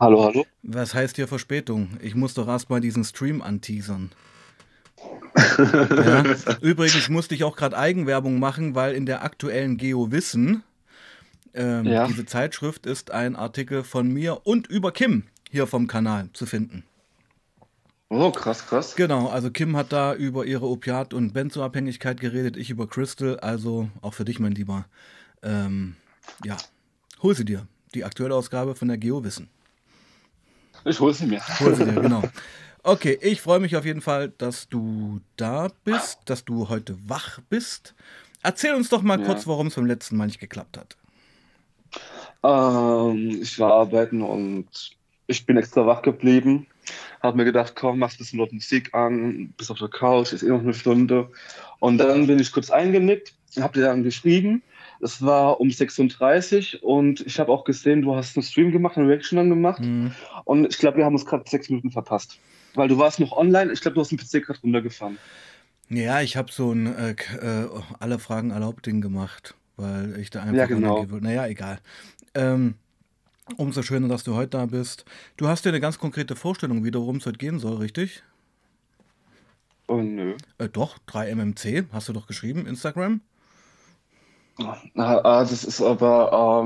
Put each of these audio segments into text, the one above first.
Hallo, hallo. Was heißt hier Verspätung? Ich muss doch erstmal diesen Stream anteasern. Ja? Übrigens musste ich auch gerade Eigenwerbung machen, weil in der aktuellen Geo-Wissen, diese Zeitschrift, ist ein Artikel von mir und über Kim hier vom Kanal zu finden. Oh, krass, krass. Genau, also Kim hat da über ihre Opiat- und Benzoabhängigkeit geredet, ich über Crystal, also auch für dich, mein Lieber. Ja, hol sie dir, die aktuelle Ausgabe von der Geo-Wissen. Ich hol sie mir. Hol sie dir, genau. Okay, ich freue mich auf jeden Fall, dass du da bist, dass du heute wach bist. Erzähl uns doch mal kurz, warum es beim letzten Mal nicht geklappt hat. Ich war arbeiten und ich bin extra wach geblieben. Habe mir gedacht, komm, mach ein bisschen laut Musik an, bist auf der Couch, ist eh noch eine Stunde. Und dann bin ich kurz eingenickt, habe dir dann geschrieben. Es war um 6:30 Uhr und ich habe auch gesehen, du hast einen Stream gemacht, eine Reaction dann gemacht. Und ich glaube, wir haben uns gerade 6 Minuten verpasst. Weil du warst noch online, ich glaube, du hast den PC gerade runtergefahren. Ja, ich habe so ein alle Fragen erlaubt Ding gemacht, weil ich da einfach... Ja, genau. Naja, egal. Umso schöner, dass du heute da bist. Du hast dir eine ganz konkrete Vorstellung, wie worum es heute gehen soll, richtig? Oh, nö. Doch, 3MMC, hast du doch geschrieben, Instagram. Das ist aber,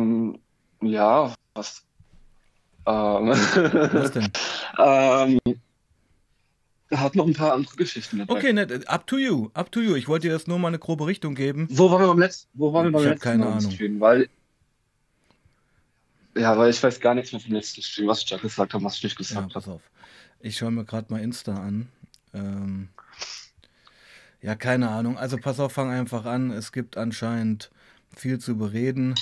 ja, was? Was denn? Hat noch ein paar andere Geschichten dabei. Okay, nett, up to you, up to you. Ich wollte dir jetzt nur mal eine grobe Richtung geben. Wo waren wir beim letzten Mal? Ich habe keine Ahnung. Stream, weil, ja, weil ich weiß gar nichts mehr vom letzten Stream, was ich da gesagt habe, was ich nicht gesagt habe. Pass auf, ich schaue mir gerade mal Insta an. Ja, keine Ahnung. Also pass auf, fang einfach an. Es gibt anscheinend viel zu bereden.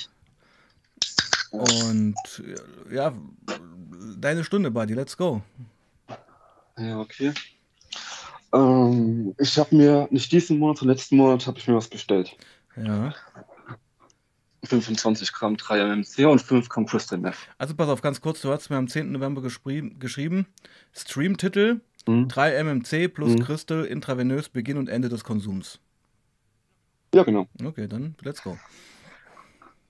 Und ja, deine Stunde, Buddy. Let's go. Ja, okay. Ich habe mir, nicht diesen Monat, sondern letzten Monat habe ich mir was bestellt. Ja. 25 Gramm 3MMC und 5 Gramm Christine F. Also pass auf, ganz kurz. Du hast mir am 10. November geschrieben, Streamtitel. 3MMC plus Crystal, intravenös, Beginn und Ende des Konsums. Ja, genau. Okay, dann let's go.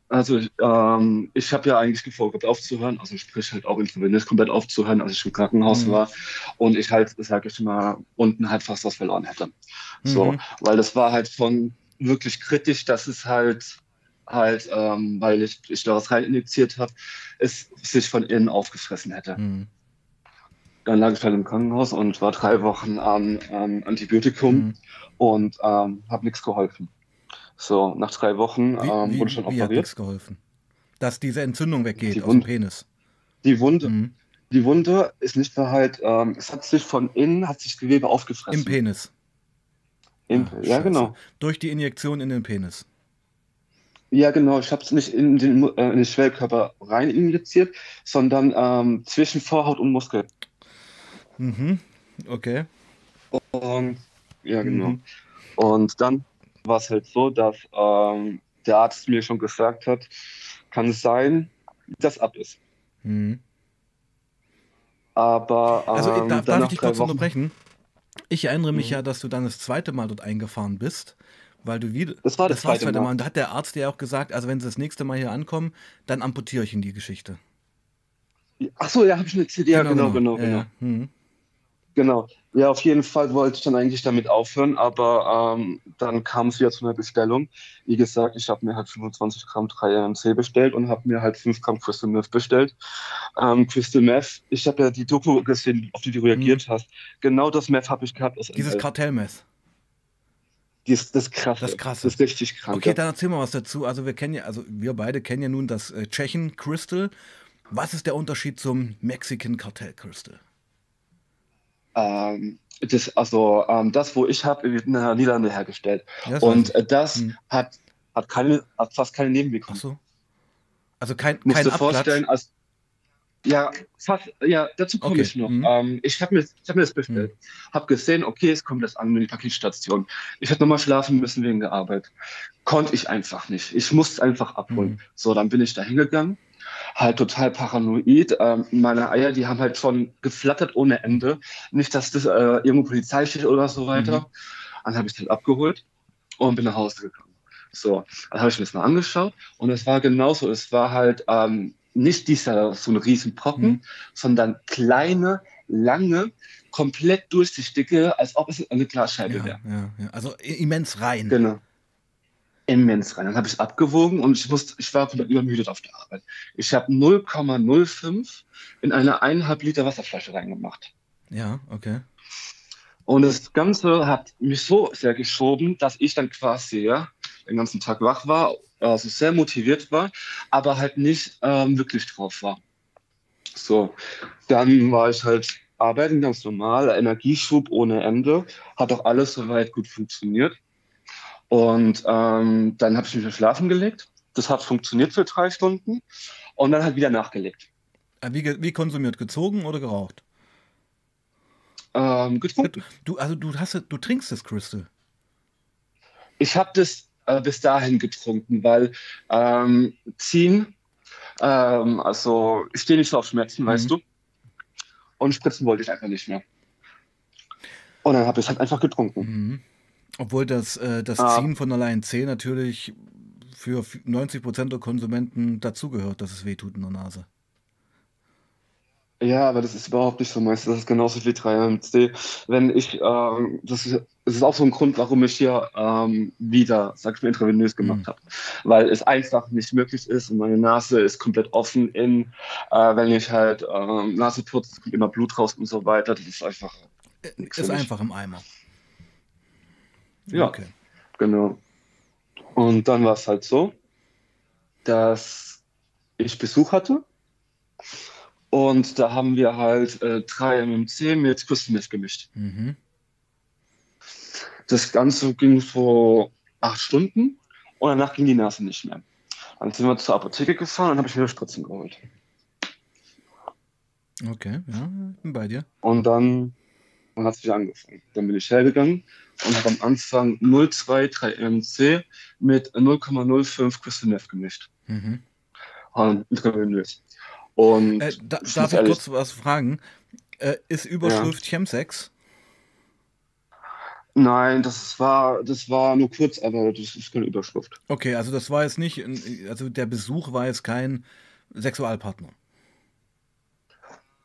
Also, ich habe ja eigentlich vorgehabt aufzuhören, also sprich halt auch intravenös komplett aufzuhören, als ich im Krankenhaus war und ich halt, sage ich mal, unten halt fast was verloren hätte. So, weil das war halt von wirklich kritisch, dass es halt, weil ich da was rein injiziert habe, es sich von innen aufgefressen hätte. Dann lag ich halt im Krankenhaus und war 3 Wochen am Antibiotikum und habe nichts geholfen. So, nach 3 Wochen wurde ich dann operiert. Wie hat nichts geholfen? Dass diese Entzündung weggeht aus dem Penis? Die Wunde, die Wunde ist nicht mehr halt, es hat sich von innen, hat sich Gewebe aufgefressen. Im Penis? Ja, genau. Durch die Injektion in den Penis? Ja, genau. Ich habe es nicht in den Schwellkörper rein injiziert, sondern zwischen Vorhaut und Muskel. Okay. Und, ja, genau. Und dann war es halt so, dass der Arzt mir schon gesagt hat, kann es sein, dass ab ist. Aber also, darf ich dich kurz unterbrechen? Ich erinnere mich ja, dass du dann das zweite Mal dort eingefahren bist, weil du wieder... Das war das zweite Mal. Und da hat der Arzt dir auch gesagt, also wenn sie das nächste Mal hier ankommen, dann amputiere ich ihnen die Geschichte. Achso, ja, habe ich eine CD, genau. Ja, auf jeden Fall wollte ich dann eigentlich damit aufhören, aber dann kam es wieder zu einer Bestellung. Wie gesagt, ich habe mir halt 25 Gramm 3MC bestellt und habe mir halt 5 Gramm Crystal Meth bestellt. Crystal Meth, ich habe ja die Doku gesehen, auf die du reagiert hast. Genau das Meth habe ich gehabt. Aus dieses Kartell-Meth. Das Krasse. Das Krasse. Das ist richtig krass. Okay, dann erzähl mal was dazu. Also wir kennen ja, also wir beide kennen ja nun das Tschechen Crystal. Was ist der Unterschied zum Mexican-Kartell, Crystal? Das, wo ich habe, wird in der Niederlande hergestellt. Ja, und das hat fast keine Nebenwirkungen. Ach so. Also kein Abklatsch? Als, ja, fast, ja, dazu komme ich noch. Ich habe mir das bestellt. Habe gesehen, okay, es kommt das an in die Paketstation. Ich hätte nochmal schlafen müssen wegen der Arbeit. Konnte ich einfach nicht. Ich musste es einfach abholen. So, dann bin ich da hingegangen. Halt total paranoid. Meine Eier, die haben halt schon geflattert ohne Ende. Nicht, dass das irgendwo Polizei steht oder so weiter. Dann habe ich es halt abgeholt und bin nach Hause gekommen. So, dann habe ich mir das mal angeschaut und es war genauso. Es war halt nicht dieser so ein Riesenbrocken, sondern kleine, lange, komplett durchsichtige, als ob es eine Glasscheibe wäre. Ja, ja. Also immens rein. Genau. Immens rein. Dann habe ich abgewogen und ich war komplett übermüdet auf der Arbeit. Ich habe 0,05 in eine 1,5 Liter Wasserflasche reingemacht. Ja, okay. Und das Ganze hat mich so sehr geschoben, dass ich dann quasi den ganzen Tag wach war, also sehr motiviert war, aber halt nicht wirklich drauf war. So, dann war ich halt arbeiten ganz normal, Energieschub ohne Ende, hat auch alles soweit gut funktioniert. Und dann habe ich mich schlafen gelegt, das hat funktioniert für 3 Stunden und dann halt wieder nachgelegt. Wie konsumiert, gezogen oder geraucht? Getrunken. Du trinkst das Crystal? Ich habe das bis dahin getrunken, weil ziehen, also ich stehe nicht so auf Schmerzen, weißt du, und spritzen wollte ich einfach nicht mehr. Und dann habe ich es halt einfach getrunken. Obwohl das Ziehen von allein C natürlich für 90% der Konsumenten dazugehört, dass es wehtut in der Nase. Ja, aber das ist überhaupt nicht so meistens. Das ist genauso wie 3MC. Wenn ich, das ist auch so ein Grund, warum ich hier wieder, sag ich mal, intravenös gemacht habe. Weil es einfach nicht möglich ist und meine Nase ist komplett offen in, wenn ich halt Nase putze, kommt immer Blut raus und so weiter. Das ist einfach. Ist einfach im Eimer. Ja, okay. Genau. Und dann war es halt so, dass ich Besuch hatte. Und da haben wir halt 3MMC mit Kussnest gemischt. Das Ganze ging so 8 Stunden und danach ging die Nase nicht mehr. Dann sind wir zur Apotheke gefahren und habe ich mir Spritzen geholt. Okay, ja, bin bei dir. Und dann hat es wieder angefangen. Dann bin ich hergegangen und habe am Anfang 0,23 MMC mit 0,05 Christine F gemischt. Und intravenös. Und darf ich kurz was fragen? Ist Überschrift Chemsex? Nein, das war nur kurz, aber das ist keine Überschrift. Okay, also das war jetzt nicht, also der Besuch war jetzt kein Sexualpartner.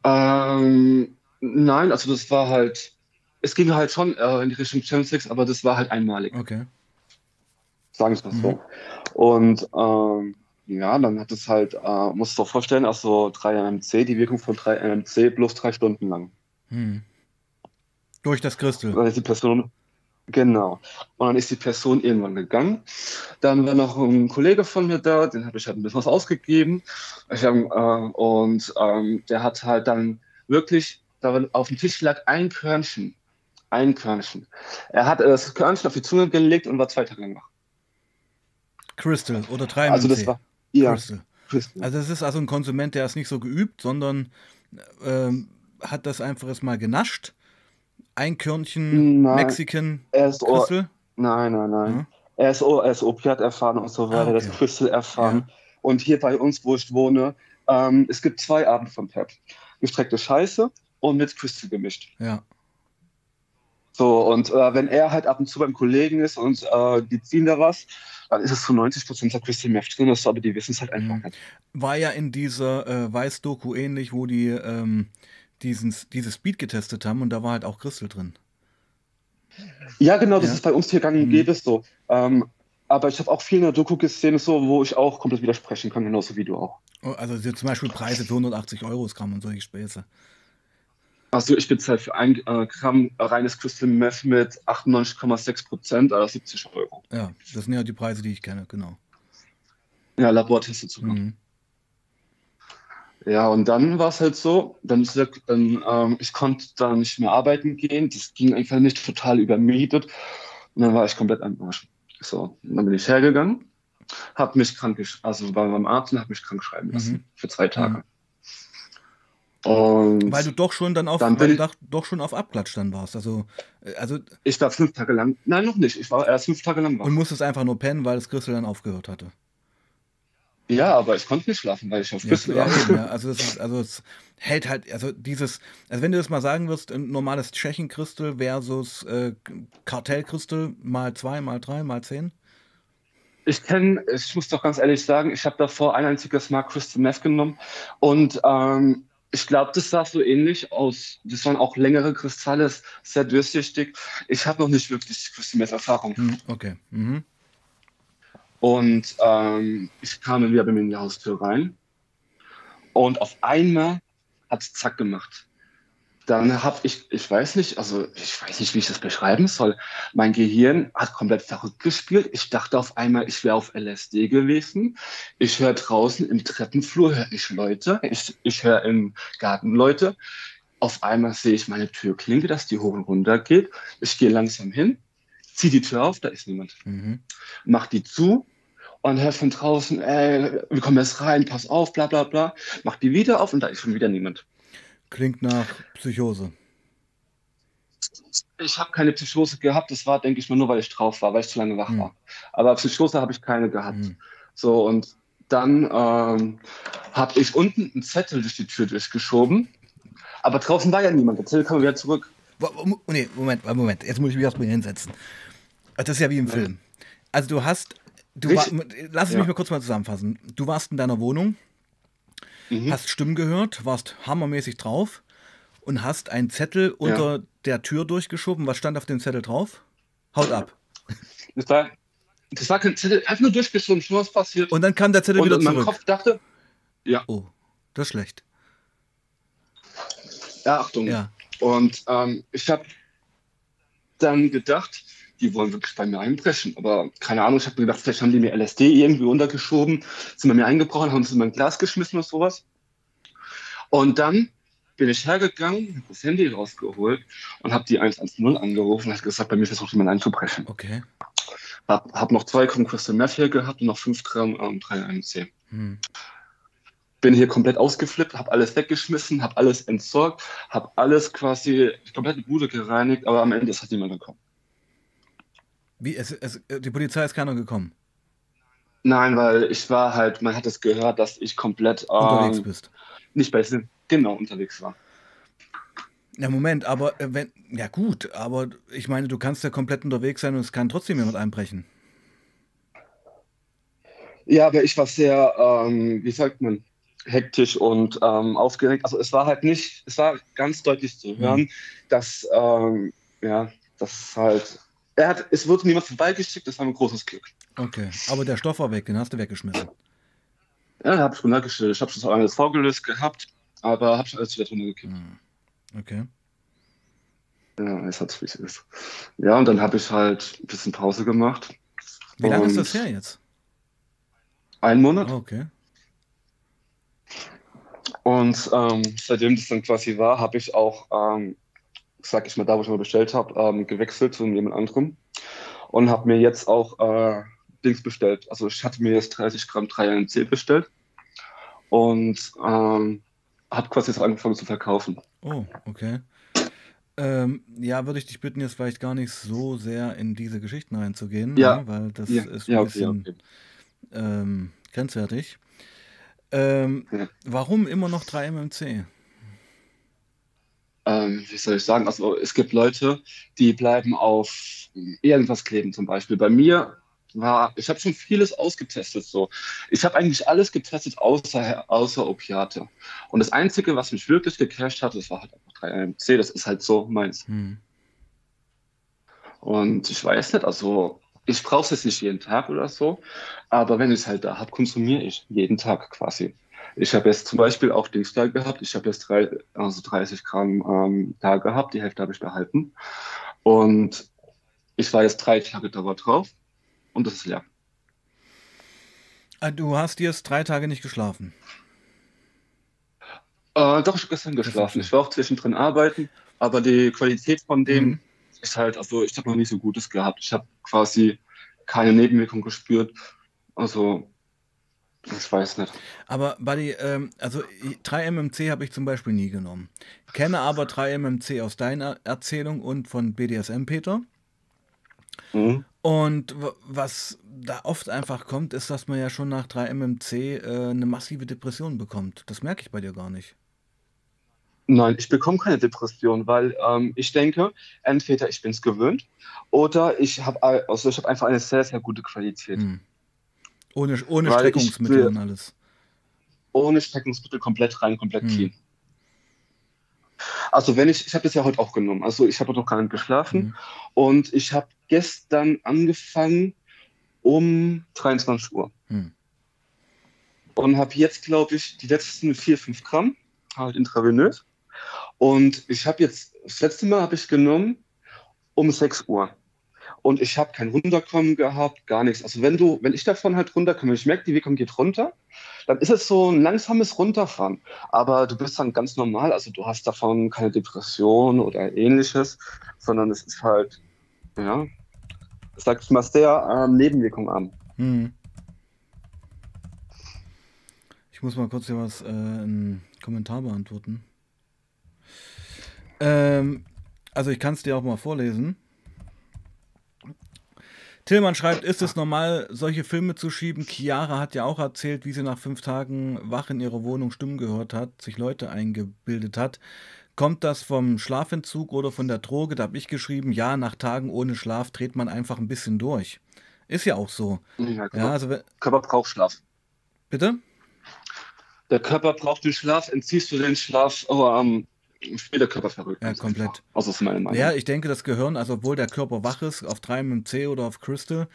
Nein, also das war halt, es ging halt schon in die Richtung Chemsex, aber das war halt einmalig. Okay. Sagen wir es mal so. Und ja, dann hat es halt, musst du dir vorstellen, also 3MMC, die Wirkung von 3MMC bloß 3 Stunden lang. Durch das Crystal. Dann ist die Person, genau. Und dann ist die Person irgendwann gegangen. Dann war noch ein Kollege von mir da, den habe ich halt ein bisschen was ausgegeben. Der hat halt dann wirklich, da auf dem Tisch lag ein Körnchen. Er hat das Körnchen auf die Zunge gelegt und war 2 Tage lang wach. Crystal oder 3MMC. Also das war Crystal. Crystal. Also das ist also ein Konsument, der ist nicht so geübt, sondern hat das einfach erstmal genascht. Ein Körnchen Mexican Crystal. Nein. Mhm. Er ist Opiat erfahren und so weiter, das Crystal erfahren. Ja. Und hier bei uns, wo ich wohne, es gibt 2 Arten von PrEP. Gestreckte Scheiße und mit Crystal gemischt. Ja. So, und wenn er halt ab und zu beim Kollegen ist und die ziehen da was, dann ist es zu 90% der Christine F drin, aber die wissen es halt einfach nicht. War ja in dieser Weiß-Doku ähnlich, wo die dieses Speed getestet haben und da war halt auch Crystal drin. Ja, genau, das ist bei uns hier gang und gäbe so. Aber ich habe auch viel in der Doku gesehen, so, wo ich auch komplett widersprechen kann, genauso wie du auch. Also zum Beispiel Preise für 180 Euro Gramm und solche Späße. Also ich bezahle für 1 Gramm reines Crystal Meth mit 98,6%, also 70 Euro. Ja, das sind ja die Preise, die ich kenne, genau. Ja, Laborteste sogar. Ja, und dann war es halt so, ich konnte da nicht mehr arbeiten gehen, das ging einfach nicht, total übermietet. Und dann war ich komplett am Arsch. So, dann bin ich hergegangen, habe mich war beim Arzt und habe mich krank schreiben lassen für 2 Tage. Und weil du doch schon dann auf Abklatsch dann warst. Also ich war 5 Tage lang. Nein, noch nicht. Ich war erst 5 Tage lang wach. Und musstest einfach nur pennen, weil das Crystal dann aufgehört hatte. Ja, aber ich konnte nicht schlafen, weil ich auf Crystal war. Ja, es hält halt, also wenn du das mal sagen wirst, ein normales Tschechen-Crystal versus Kartell-Crystal mal 2, mal 3, mal 10. Ich muss doch ganz ehrlich sagen, ich habe davor ein einziges Mal Christine F genommen und ich glaube, das sah so ähnlich aus. Das waren auch längere Kristalle, sehr durchsichtig. Ich habe noch nicht wirklich Christine F Erfahrung. Okay. Mhm. Und ich kam wieder bei mir in die Haustür rein und auf einmal hat es zack gemacht. Dann habe ich weiß nicht, also ich weiß nicht, wie ich das beschreiben soll. Mein Gehirn hat komplett verrückt gespielt. Ich dachte auf einmal, ich wäre auf LSD gewesen. Ich höre draußen im Treppenflur, höre ich Leute. Ich höre im Garten Leute. Auf einmal sehe ich meine Türklinke, dass die hoch und runter geht. Ich gehe langsam hin, ziehe die Tür auf, da ist niemand. Mhm. Mach die zu und höre von draußen, ey, wir kommen jetzt rein, pass auf, bla bla bla. Mach die wieder auf und da ist schon wieder niemand. Klingt nach Psychose. Ich habe keine Psychose gehabt. Das war, denke ich mal, nur weil ich drauf war, weil ich zu lange wach war. Aber Psychose habe ich keine gehabt. So, und dann habe ich unten einen Zettel durch die Tür durchgeschoben. Aber draußen war ja niemand. Der Zettel kam wieder zurück. Nee, Moment. Jetzt muss ich mich erstmal hinsetzen. Das ist ja wie im Film. Also du hast... Lass mich mal kurz mal zusammenfassen. Du warst in deiner Wohnung. Hast Stimmen gehört, warst hammermäßig drauf und hast einen Zettel unter der Tür durchgeschoben. Was stand auf dem Zettel drauf? Haut ab. Das war kein Zettel, einfach nur durchgeschoben, schon was passiert. Und dann kam der Zettel wieder zurück. Und mein Kopf dachte, oh, das ist schlecht. Ja, Achtung. Ja. Und ich habe dann gedacht, die wollen wirklich bei mir einbrechen. Aber keine Ahnung, ich habe mir gedacht, vielleicht haben die mir LSD irgendwie untergeschoben, sind bei mir eingebrochen, haben sie in mein Glas geschmissen oder sowas. Und dann bin ich hergegangen, habe das Handy rausgeholt und habe die 110 angerufen und habe gesagt, bei mir versucht jemand einzubrechen. Okay. Hab noch 2 Gramm Crystal Meth hier gehabt und noch 5 Gramm 3MC. Bin hier komplett ausgeflippt, habe alles weggeschmissen, habe alles entsorgt, habe alles quasi, die komplette Bude gereinigt, aber am Ende ist halt niemand gekommen. Wie, die Polizei ist keiner gekommen? Nein, weil ich war halt, man hat es gehört, dass ich komplett unterwegs bist. Nicht bei Sinn, genau, unterwegs war. Na Moment, aber wenn, ja gut, aber ich meine, du kannst ja komplett unterwegs sein und es kann trotzdem jemand einbrechen. Ja, aber ich war sehr, wie sagt man, hektisch und aufgeregt. Also es war halt nicht, es war ganz deutlich zu hören, dass, ja, das halt... es wurde niemand vorbeigeschickt, das war ein großes Glück. Okay, aber der Stoff war weg, den hast du weggeschmissen. Ja, den habe ich runtergeschüttet. Ich habe schon alles vorgelöst gehabt, aber habe schon alles wieder runtergekippt. Okay. Ja, jetzt hat es, wie es ist. Ja, und dann habe ich halt ein bisschen Pause gemacht. Wie lange ist das her jetzt? 1 Monat. Oh, okay. Und seitdem das dann quasi war, habe ich auch... sag ich mal, da wo ich mal bestellt habe, gewechselt zu jemand anderem und habe mir jetzt auch Dings bestellt. Also ich hatte mir jetzt 30 Gramm 3MC bestellt und habe quasi jetzt angefangen zu verkaufen. Oh, okay. Ja, würde ich dich bitten, jetzt vielleicht gar nicht so sehr in diese Geschichten reinzugehen, weil das ist ein bisschen grenzwertig. Warum immer noch 3MMC? Wie soll ich sagen, also es gibt Leute, die bleiben auf irgendwas kleben zum Beispiel. Bei mir war, ich habe schon vieles ausgetestet so. Ich habe eigentlich alles getestet außer Opiate. Und das Einzige, was mich wirklich gecasht hat, das war halt einfach 3MC, das ist halt so meins. Und ich weiß nicht, also ich brauche es jetzt nicht jeden Tag oder so, aber wenn ich es halt da habe, konsumiere ich jeden Tag quasi. Ich habe jetzt zum Beispiel auch den Style gehabt, ich habe jetzt 30 Gramm da gehabt, die Hälfte habe ich behalten. Und ich war jetzt 3 Tage darüber drauf und das ist leer. Du hast jetzt 3 Tage nicht geschlafen? Doch, ich habe gestern geschlafen. Ich war auch zwischendrin arbeiten, aber die Qualität von dem ist halt, also ich habe noch nicht so Gutes gehabt. Ich habe quasi keine Nebenwirkung gespürt, also... Ich weiß nicht. Aber, Buddy, also 3MMC habe ich zum Beispiel nie genommen. Kenne aber 3MMC aus deiner Erzählung und von BDSM, Peter. Und was da oft einfach kommt, ist, dass man ja schon nach 3MMC eine massive Depression bekommt. Das merke ich bei dir gar nicht. Nein, ich bekomme keine Depression, weil ich denke, entweder ich bin es gewöhnt oder ich habe einfach eine sehr, sehr gute Qualität. Ohne Streckungsmittel und alles. Ohne Streckungsmittel, komplett rein, komplett clean. Also wenn ich habe das ja heute auch genommen, also ich habe noch gar nicht geschlafen und ich habe gestern angefangen um 23 Uhr und habe jetzt, glaube ich, die letzten 4-5 Gramm halt intravenös und ich habe jetzt, das letzte Mal habe ich genommen um 6 Uhr und ich habe kein Runterkommen gehabt, gar nichts. Also wenn ich davon halt runterkomme, ich merke, die Wirkung geht runter, dann ist es so ein langsames Runterfahren. Aber du bist dann ganz normal, also du hast davon keine Depression oder Ähnliches, sondern es ist halt, ja, sagst mal, sehr Nebenwirkung an. Ich muss mal kurz hier was in Kommentar beantworten. Also ich kann es dir auch mal vorlesen. Tillmann schreibt, ist es normal, solche Filme zu schieben? Chiara hat ja auch erzählt, wie sie nach 5 Tagen wach in ihrer Wohnung Stimmen gehört hat, sich Leute eingebildet hat. Kommt das vom Schlafentzug oder von der Droge? Da habe ich geschrieben, ja, nach Tagen ohne Schlaf dreht man einfach ein bisschen durch. Ist ja auch so. Ja, der Körper braucht Schlaf. Bitte? Der Körper braucht den Schlaf, entziehst du den Schlaf, der Körper verrückt. Ja, komplett. Also ist meine Meinung. Ja, ich denke, das Gehirn, also obwohl der Körper wach ist, auf 3MMC oder auf Crystal,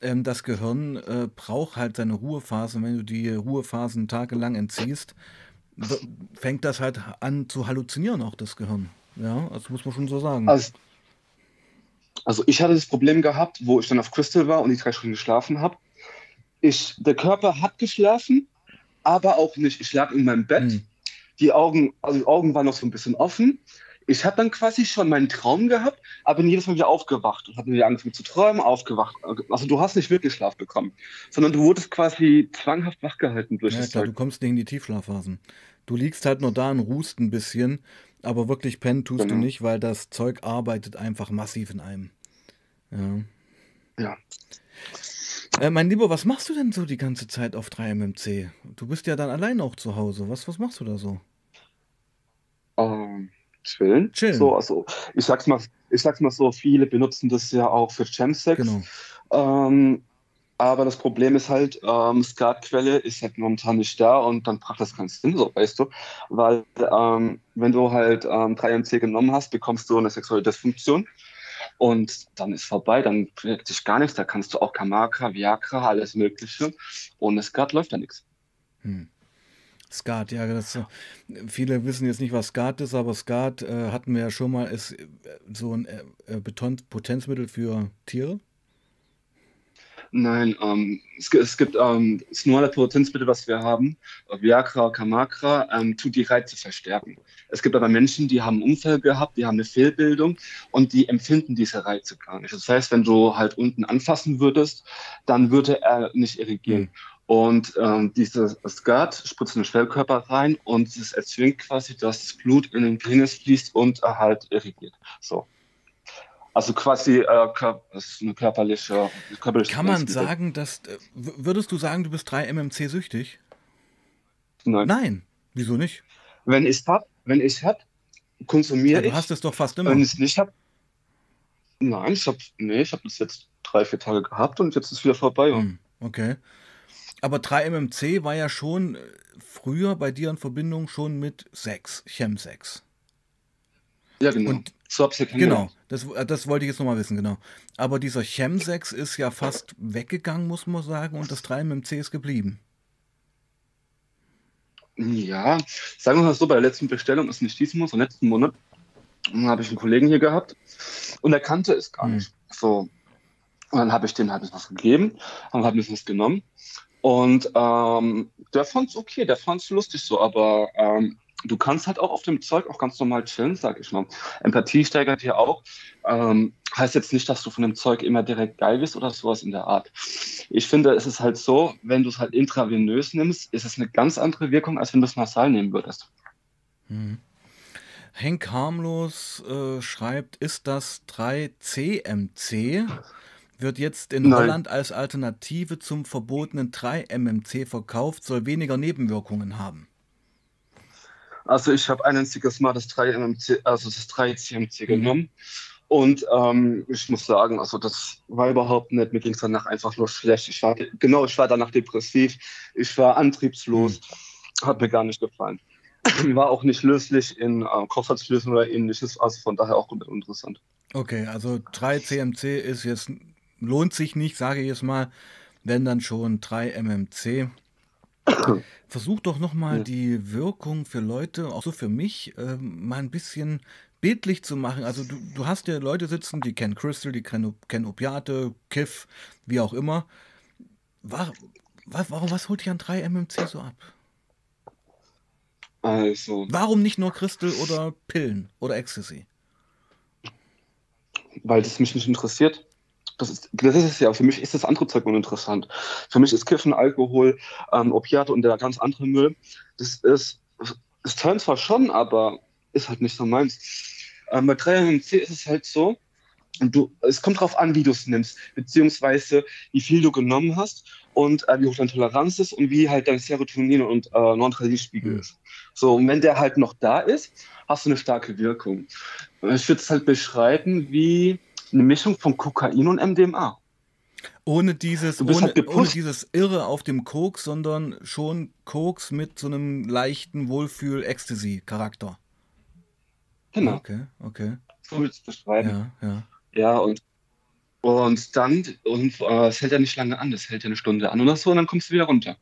das Gehirn braucht halt seine Ruhephasen. Wenn du die Ruhephasen tagelang entziehst, fängt das halt an zu halluzinieren, auch das Gehirn. Ja, das muss man schon so sagen. Also ich hatte das Problem gehabt, wo ich dann auf Crystal war und die 3 Stunden geschlafen habe. Der Körper hat geschlafen, aber auch nicht. Ich lag in meinem Bett. Die Augen waren noch so ein bisschen offen. Ich habe dann quasi schon meinen Traum gehabt, aber bin jedes Mal wieder aufgewacht und habe wieder angefangen zu träumen, aufgewacht. Also du hast nicht wirklich Schlaf bekommen, sondern du wurdest quasi zwanghaft wachgehalten durch das Zeug. Du kommst nicht in die Tiefschlafphasen. Du liegst halt nur da und ruhst ein bisschen, aber wirklich pennen tust du nicht, weil das Zeug arbeitet einfach massiv in einem. Ja. Mein Lieber, was machst du denn so die ganze Zeit auf 3MMC? Du bist ja dann allein auch zu Hause. Was machst du da so? Chillen. So, also, ich sag's mal so, viele benutzen das ja auch für Chemsex. Genau. Aber das Problem ist halt, Skatquelle ist halt momentan nicht da und dann macht das keinen Sinn, so, weißt du. Weil wenn du halt 3MC genommen hast, bekommst du eine sexuelle Dysfunktion. Und dann ist vorbei, dann bewegt sich gar nichts. Da kannst du auch Kamagra, Viagra, alles Mögliche. Ohne Skat läuft da nichts. Skat, ja. Viele wissen jetzt nicht, was Skat ist, aber Skat hatten wir ja schon mal, ist so ein Potenzmittel für Tiere. Nein, es gibt das normale Potenzmittel, was wir haben, Viagra, Kamagra, tut die Reize verstärken. Es gibt aber Menschen, die haben einen Unfall gehabt, die haben eine Fehlbildung und die empfinden diese Reize gar nicht. Das heißt, wenn du halt unten anfassen würdest, dann würde er nicht irrigieren. Und dieses Skat spritzt in den Schwellkörper rein und es erzwingt quasi, dass das Blut in den Penis fließt und halt irrigiert. So. Also quasi ist eine körperliche. Kann man sagen, dass würdest du sagen, du bist 3MMC süchtig? Nein. Nein. Wieso nicht? Wenn ich hab, konsumiere ich. Du hast es doch fast immer. Wenn ich es nicht hab, nein, ich hab das jetzt 3-4 Tage gehabt und jetzt ist wieder vorbei. Okay. Aber 3MMC war ja schon früher bei dir in Verbindung schon mit Sex, Chemsex. Ja, genau. Und genau, das wollte ich jetzt nochmal wissen, genau. Aber dieser Chemsex ist ja fast weggegangen, muss man sagen, und das 3MMC ist geblieben. Ja, sagen wir mal so, bei der letzten Bestellung, ist nicht diesmal, sondern letzten Monat, habe ich einen Kollegen hier gehabt und er kannte es gar nicht. So. Und dann habe ich dem halt was gegeben, und habe mir was genommen und der fand es okay, der fand es lustig so, aber du kannst halt auch auf dem Zeug auch ganz normal chillen, sag ich mal. Empathie steigert hier auch. Heißt jetzt nicht, dass du von dem Zeug immer direkt geil bist oder sowas in der Art. Ich finde, es ist halt so, wenn du es halt intravenös nimmst, ist es eine ganz andere Wirkung, als wenn du es nasal nehmen würdest. Henk Harmlos schreibt, ist das 3CMC? Wird jetzt in Holland als Alternative zum verbotenen 3MMC verkauft, soll weniger Nebenwirkungen haben. Also ich habe ein einziges Mal das 3CMC genommen Und ich muss sagen, also das war überhaupt nicht, mir ging es danach einfach nur schlecht. Ich war danach depressiv, ich war antriebslos, hat mir gar nicht gefallen. War auch nicht löslich in Kochsalzlösung oder ähnliches, also von daher auch komplett uninteressant. Okay, also 3CMC ist jetzt, lohnt sich nicht, sage ich jetzt mal, wenn dann schon 3MMC. Versuch doch nochmal die Wirkung für Leute, auch so für mich, mal ein bisschen bildlich zu machen. Also du hast ja Leute sitzen, die kennen Crystal, die kennen Opiate, Kiff, wie auch immer. Was holt dich an 3MMC so ab? Also, warum nicht nur Crystal oder Pillen oder Ecstasy? Weil das mich nicht interessiert. Das ist es ja. Für mich ist das andere Zeug uninteressant. Für mich ist Kiffen, Alkohol, Opiate und der ganz andere Müll. Es tönt zwar schon, aber ist halt nicht so meins. Bei 3MC ist es halt so, es kommt drauf an, wie du es nimmst, beziehungsweise wie viel du genommen hast und wie hoch deine Toleranz ist und wie halt dein Serotonin- und Noradrenalinspiegel ist. So, und wenn der halt noch da ist, hast du eine starke Wirkung. Ich würde es halt beschreiben wie eine Mischung von Kokain und MDMA. Ohne dieses Irre auf dem Koks, sondern schon Koks mit so einem leichten Wohlfühl-Ecstasy-Charakter. Genau. Okay. So würde ich es beschreiben. Ja, und dann, es hält ja nicht lange an, das hält ja eine Stunde an oder so, und dann kommst du wieder runter.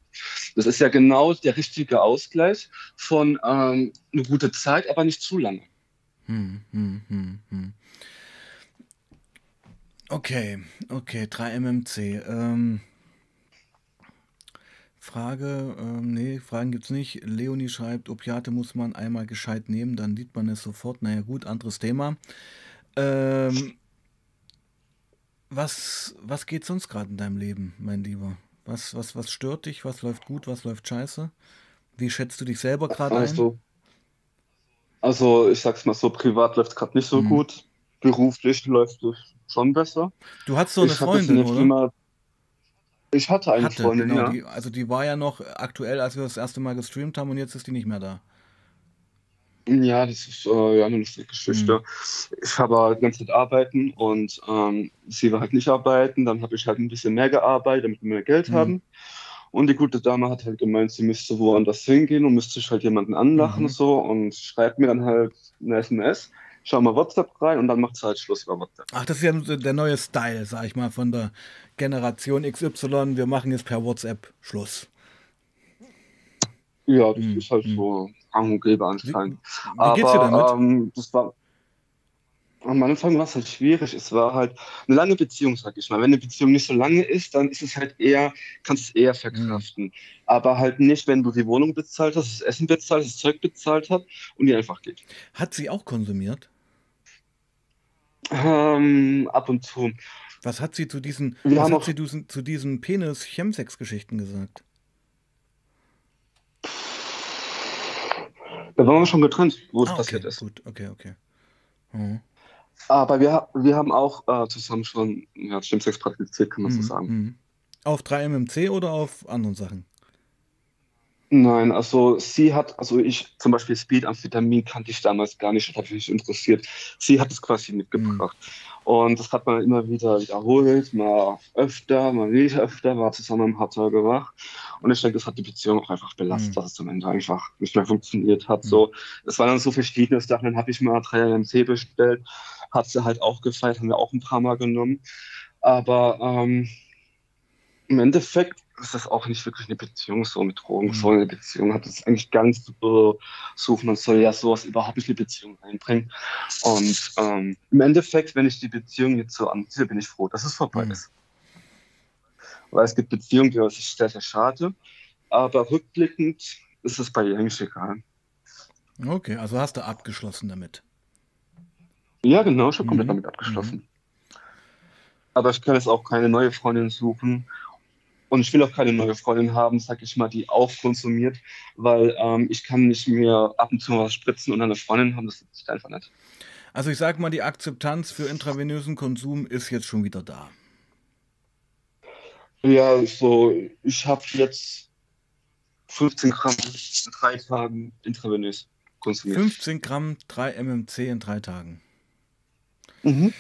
Das ist ja genau der richtige Ausgleich von eine gute Zeit, aber nicht zu lange. Okay, 3MMC. Fragen gibt's nicht. Leonie schreibt, Opiate muss man einmal gescheit nehmen, dann sieht man es sofort. Naja gut, anderes Thema. Was geht sonst gerade in deinem Leben, mein Lieber? Was stört dich? Was läuft gut? Was läuft scheiße? Wie schätzt du dich selber gerade ein? Also ich sag's mal so, privat läuft es gerade nicht so gut. Beruflich läuft es schon besser. Du hattest so eine Freundin, oder? Ich hatte eine Freundin, genau, ja. Die war ja noch aktuell, als wir das erste Mal gestreamt haben, und jetzt ist die nicht mehr da. Ja, das ist eine lustige Geschichte. Ich habe halt die ganze Zeit arbeiten und sie war halt nicht arbeiten. Dann habe ich halt ein bisschen mehr gearbeitet, damit wir mehr Geld haben. Und die gute Dame hat halt gemeint, sie müsste woanders hingehen und müsste sich halt jemanden anlachen und schreibt mir dann halt eine SMS. Schau mal WhatsApp rein und dann macht es halt Schluss über WhatsApp. Ach, das ist ja der neue Style, sag ich mal, von der Generation XY. Wir machen jetzt per WhatsApp Schluss. Ja, das ist halt so Hang und Gäbe anscheinend. Wie geht's dir damit? Am Anfang war es halt schwierig. Es war halt eine lange Beziehung, sag ich mal. Wenn eine Beziehung nicht so lange ist, dann ist es halt eher, kannst du es eher verkraften. Aber halt nicht, wenn du die Wohnung bezahlt hast, das Essen bezahlt hast, das Zeug bezahlt hast und die einfach geht. Hat sie auch konsumiert? Ab und zu. Was hat sie zu diesen Penis-Chemsex-Geschichten gesagt? Da waren wir schon getrennt, wo es passiert ist. Gut, okay. Aber wir haben auch zusammen schon Chemsex praktiziert, kann man so sagen. Auf 3MMC oder auf anderen Sachen? Nein, also ich zum Beispiel Speed-Amphetamin kannte ich damals gar nicht, das hat mich nicht interessiert. Sie hat es quasi mitgebracht. Und das hat man immer wieder wiederholt, mal öfter, mal nicht öfter, war zusammen ein paar Tage wach. Und ich denke, das hat die Beziehung auch einfach belastet, dass es am Ende einfach nicht mehr funktioniert hat. So, es waren dann so verschiedene Sachen, dann habe ich mal 3MC bestellt, hat sie halt auch gefeiert, haben wir auch ein paar Mal genommen. Aber im Endeffekt ist das auch nicht wirklich eine Beziehung so mit Drogen. So eine Beziehung hat das eigentlich gar nichts zu suchen. Man soll ja sowas überhaupt nicht in die Beziehung einbringen. Und im Endeffekt, wenn ich die Beziehung jetzt so anziehe, bin ich froh, dass es vorbei ist. Weil es gibt Beziehungen, die sich sehr, sehr schade. Aber rückblickend ist es bei ihr eigentlich egal. Okay, also hast du abgeschlossen damit? Ja, genau, ich habe komplett damit abgeschlossen. Aber ich kann jetzt auch keine neue Freundin suchen. Und ich will auch keine neue Freundin haben, sag ich mal, die auch konsumiert, weil ich kann nicht mehr ab und zu was spritzen und eine Freundin haben, das ist einfach nicht. Also ich sag mal, die Akzeptanz für intravenösen Konsum ist jetzt schon wieder da. Ja, so, ich habe jetzt 15 Gramm in 3 Tagen intravenös konsumiert. 15 Gramm 3MMC in 3 Tagen. Mhm.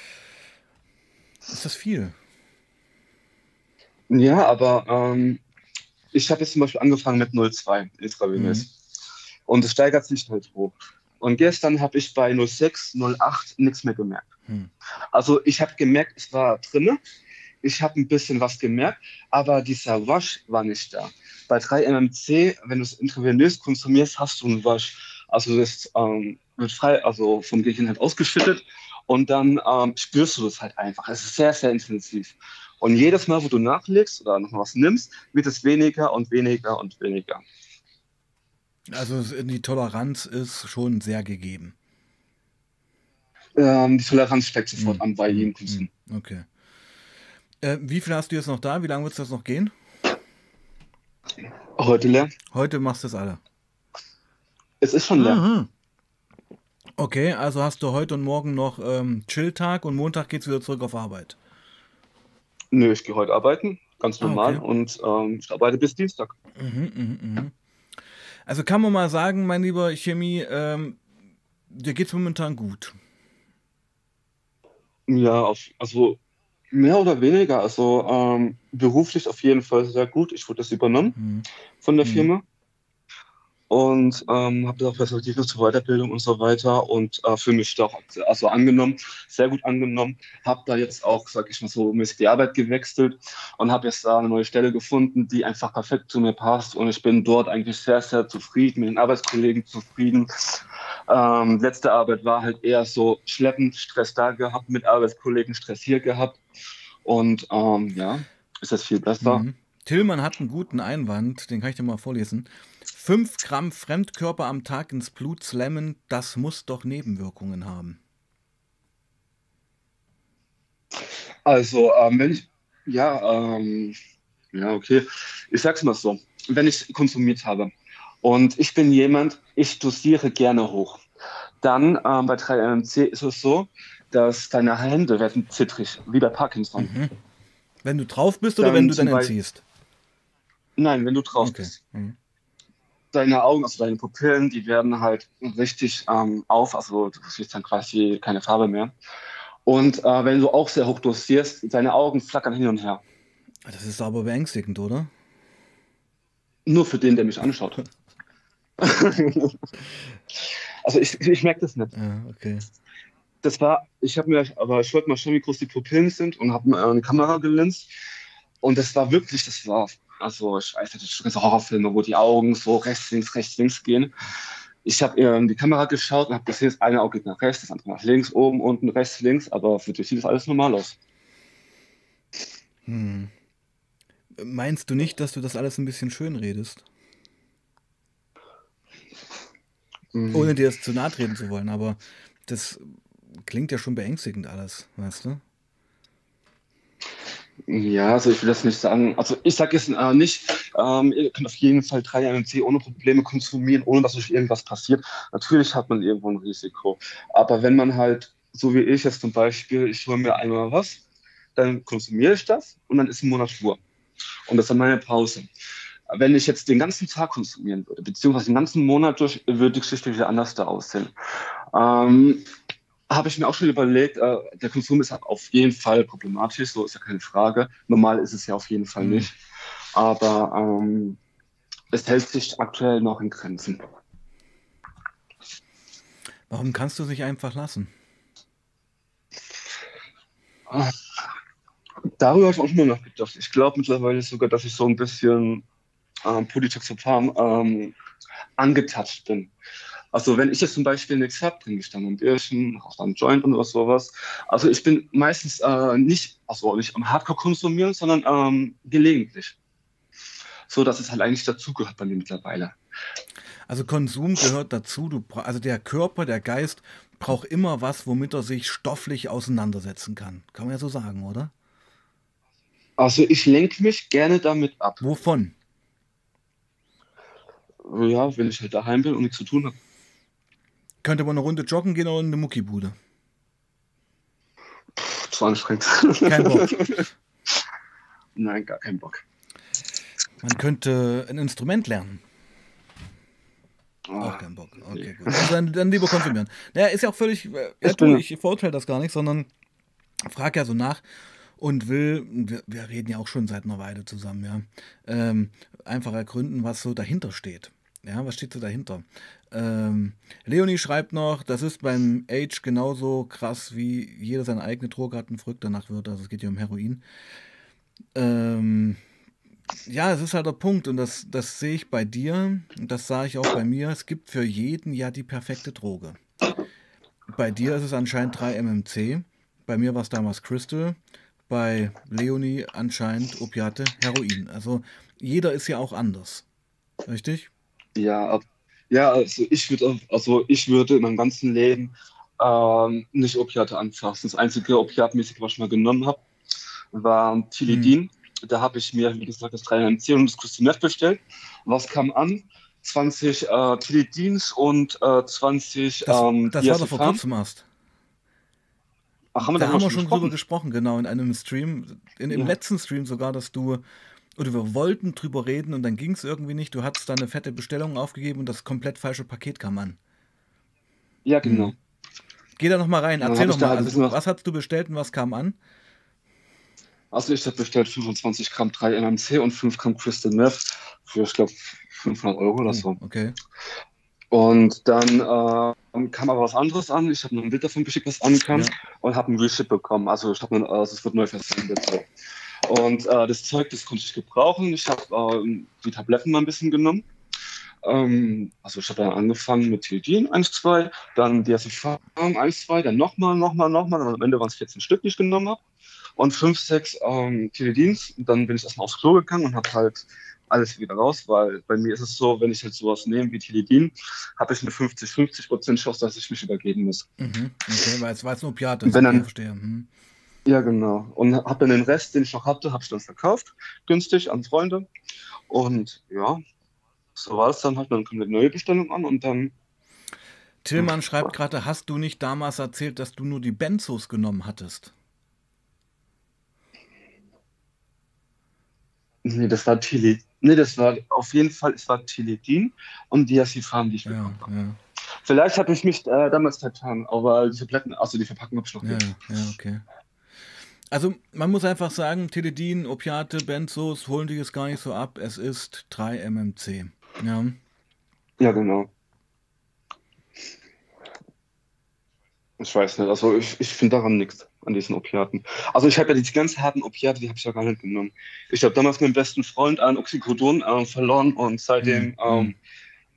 Ist das viel? Ja, aber ich habe jetzt zum Beispiel angefangen mit 0,2 Intravenös. Mhm. Und es steigert sich halt hoch. Und gestern habe ich bei 0,6, 0,8 nichts mehr gemerkt. Mhm. Also ich habe gemerkt, es war drinne. Ich habe ein bisschen was gemerkt, aber dieser Wasch war nicht da. Bei 3MMC, wenn du es intravenös konsumierst, hast du einen Wasch. Also das wird frei, also vom Gehirn halt ausgeschüttet und dann spürst du das halt einfach. Es ist sehr, sehr intensiv. Und jedes Mal, wo du nachlegst oder noch was nimmst, wird es weniger und weniger und weniger. Also die Toleranz ist schon sehr gegeben. Die Toleranz steigt sofort an bei jedem Konsum. Okay. Wie viel hast du jetzt noch da? Wie lange wird es das noch gehen? Heute leer. Heute machst du es alle. Es ist schon leer. Aha. Okay, also hast du heute und morgen noch Chill-Tag und Montag geht's wieder zurück auf Arbeit. Nö, ich gehe heute arbeiten, ganz normal. Okay. Und ich arbeite bis Dienstag. Mhm, Also kann man mal sagen, mein lieber Cheemy, dir geht's momentan gut. Ja, also mehr oder weniger, also beruflich auf jeden Fall sehr gut. Ich wurde das übernommen von der Firma und habe da auch Perspektiven zur Weiterbildung und so weiter und fühle mich da auch also angenommen, sehr gut angenommen. Habe da jetzt auch, sag ich mal so, mäßig die Arbeit gewechselt und habe jetzt da eine neue Stelle gefunden, die einfach perfekt zu mir passt und ich bin dort eigentlich sehr, sehr zufrieden, mit den Arbeitskollegen zufrieden. Letzte Arbeit war halt eher so schleppend, Stress da gehabt, mit Arbeitskollegen Stress hier gehabt und ja, ist das viel besser. Mhm. Tillmann hat einen guten Einwand, den kann ich dir mal vorlesen. 5 Gramm Fremdkörper am Tag ins Blut slammen, das muss doch Nebenwirkungen haben. Also, wenn ich, ja, okay, ich sag's mal so, wenn ich konsumiert habe, und ich bin jemand, ich dosiere gerne hoch. Dann bei 3MMC ist es so, dass deine Hände werden zittrig, wie bei Parkinson. Mhm. Wenn du drauf bist oder wenn du dann entziehst? Nein, wenn du drauf bist. Mhm. Deine Augen, also deine Pupillen, die werden halt richtig auf, also du siehst dann quasi keine Farbe mehr. Und wenn du auch sehr hoch dosierst, deine Augen flackern hin und her. Das ist aber beängstigend, oder? Nur für den, der mich anschaut. Also ich merke das nicht. Ja, okay. Das war, ich habe mir, aber ich wollte mal schauen, wie groß die Pupillen sind und habe eine Kamera gelinst. Und das war wirklich, das war, also ich weiß nicht, das ist Horrorfilme, wo die Augen so rechts, links gehen. Ich habe in die Kamera geschaut und habe gesehen, das eine Auge geht nach rechts, das andere nach links, oben, unten, rechts, links, aber für dich sieht das alles normal aus. Hm. Meinst du nicht, dass du das alles ein bisschen schön redest? Ohne dir das zu nahe treten zu wollen, aber das klingt ja schon beängstigend alles, weißt du? Ja, also ich will das nicht sagen. Also ich sage jetzt nicht, ihr könnt auf jeden Fall 3MMC ohne Probleme konsumieren, ohne dass euch irgendwas passiert. Natürlich hat man irgendwo ein Risiko. Aber wenn man halt, so wie ich jetzt zum Beispiel, ich hole mir einmal was, dann konsumiere ich das und dann ist ein Monat Ruhe. Und das ist dann meine Pause. Wenn ich jetzt den ganzen Tag konsumieren würde, beziehungsweise den ganzen Monat durch, würde die Geschichte wieder anders da aussehen. Habe ich mir auch schon überlegt, der Konsum ist auf jeden Fall problematisch, so ist ja keine Frage. Normal ist es ja auf jeden Fall nicht. Aber es hält sich aktuell noch in Grenzen. Warum kannst du es nicht einfach lassen? Ach. Darüber habe ich auch schon mal nachgedacht. Ich glaube mittlerweile sogar, dass ich so ein bisschen Polytoxophan angetatscht bin. Also wenn ich jetzt zum Beispiel nichts habe, trinke ich dann ein Bierchen, auch dann Joint und sowas. Also ich bin meistens nicht am Hardcore konsumieren, sondern gelegentlich. So, dass es halt eigentlich dazugehört bei mir mittlerweile. Also Konsum gehört dazu. Also der Körper, der Geist braucht immer was, womit er sich stofflich auseinandersetzen kann. Kann man ja so sagen, oder? Also ich lenke mich gerne damit ab. Wovon? Ja, wenn ich halt daheim bin und nichts zu tun habe. Könnte man eine Runde joggen gehen oder in eine Muckibude? Zu anstrengend. Kein Bock. Nein, gar kein Bock. Man könnte ein Instrument lernen. Auch keinen Bock. Okay, gut. Also dann lieber konsumieren. Naja, ist ja auch völlig. Ich verurteile das gar nicht, sondern frag ja so nach und will, wir reden ja auch schon seit einer Weile zusammen, ja. Einfach ergründen, was so dahinter steht. Ja, was steht so dahinter? Leonie schreibt noch, das ist beim Age genauso krass, wie jeder seine eigene Droge hat und verrückt danach wird. Also es geht hier um Heroin. Ja, es ist halt der Punkt und das sehe ich bei dir und das sah ich auch bei mir. Es gibt für jeden ja die perfekte Droge. Bei dir ist es anscheinend 3MMC, bei mir war es damals Crystal, bei Leonie anscheinend Opiate, Heroin. Also jeder ist ja auch anders, richtig? Ja, also ich würde in meinem ganzen Leben nicht Opiate anfassen. Das einzige Opiatmäßige, was ich mal genommen habe, war Tilidin. Da habe ich mir, wie gesagt, das 3MC und das Christine F bestellt. Was kam an? 20 Tilidins und 20 Diazepam. Das war doch vor kurzem erst. Ach, haben wir schon drüber gesprochen, genau, in einem Stream. Im letzten Stream sogar, dass du... Oder wir wollten drüber reden und dann ging es irgendwie nicht. Du hattest da eine fette Bestellung aufgegeben und das komplett falsche Paket kam an. Ja, genau. Geh da nochmal rein, erzähl doch mal. Also, was hast du bestellt und was kam an? Also ich habe bestellt 25 Gramm 3MMC und 5 Gramm Crystal Meth für, ich glaube, 500 Euro oder so. Okay. Und dann kam aber was anderes an. Ich habe ein Bild davon geschickt, was ankam, und habe ein Reship bekommen. Also es wird neu versendet. Und das Zeug, das konnte ich gebrauchen. Ich habe die Tabletten mal ein bisschen genommen. Also ich habe dann angefangen mit Tilidin 1, 2, dann Diazepam 1, 2, dann nochmal. Dann am Ende waren es 14 Stück, die ich genommen habe. Und 5, 6 Tilidins. Und dann bin ich erstmal aufs Klo gegangen und habe halt alles wieder raus, weil bei mir ist es so, wenn ich halt sowas nehme wie Tilidin, habe ich eine 50% Chance, dass ich mich übergeben muss. Okay, weil es ein Opiat ist, ich verstehe. Ja, genau. Und habe dann den Rest, den ich noch hatte, habe ich dann verkauft, günstig an Freunde. Und ja, so war es dann halt. Dann kommt eine neue Bestellung an und dann... Tillmann schreibt gerade, hast du nicht damals erzählt, dass du nur die Benzos genommen hattest? Nee, das war Tilidin. Nee, das war auf jeden Fall, es war Tilidin und Diazepam, die ich bekommen habe. Ja. Vielleicht habe ich mich damals vertan, aber die Tabletten, also die Verpackung habe ich noch nicht. Ja, okay. Also man muss einfach sagen, Tilidin, Opiate, Benzos, holen die es gar nicht so ab. Es ist 3MMC. Ja. Ja, genau. Ich weiß nicht, also ich finde daran nichts, an diesen Opiaten. Also ich habe ja die ganz harten Opiate, die habe ich ja gar nicht genommen. Ich habe damals meinen besten Freund an Oxycodon verloren und seitdem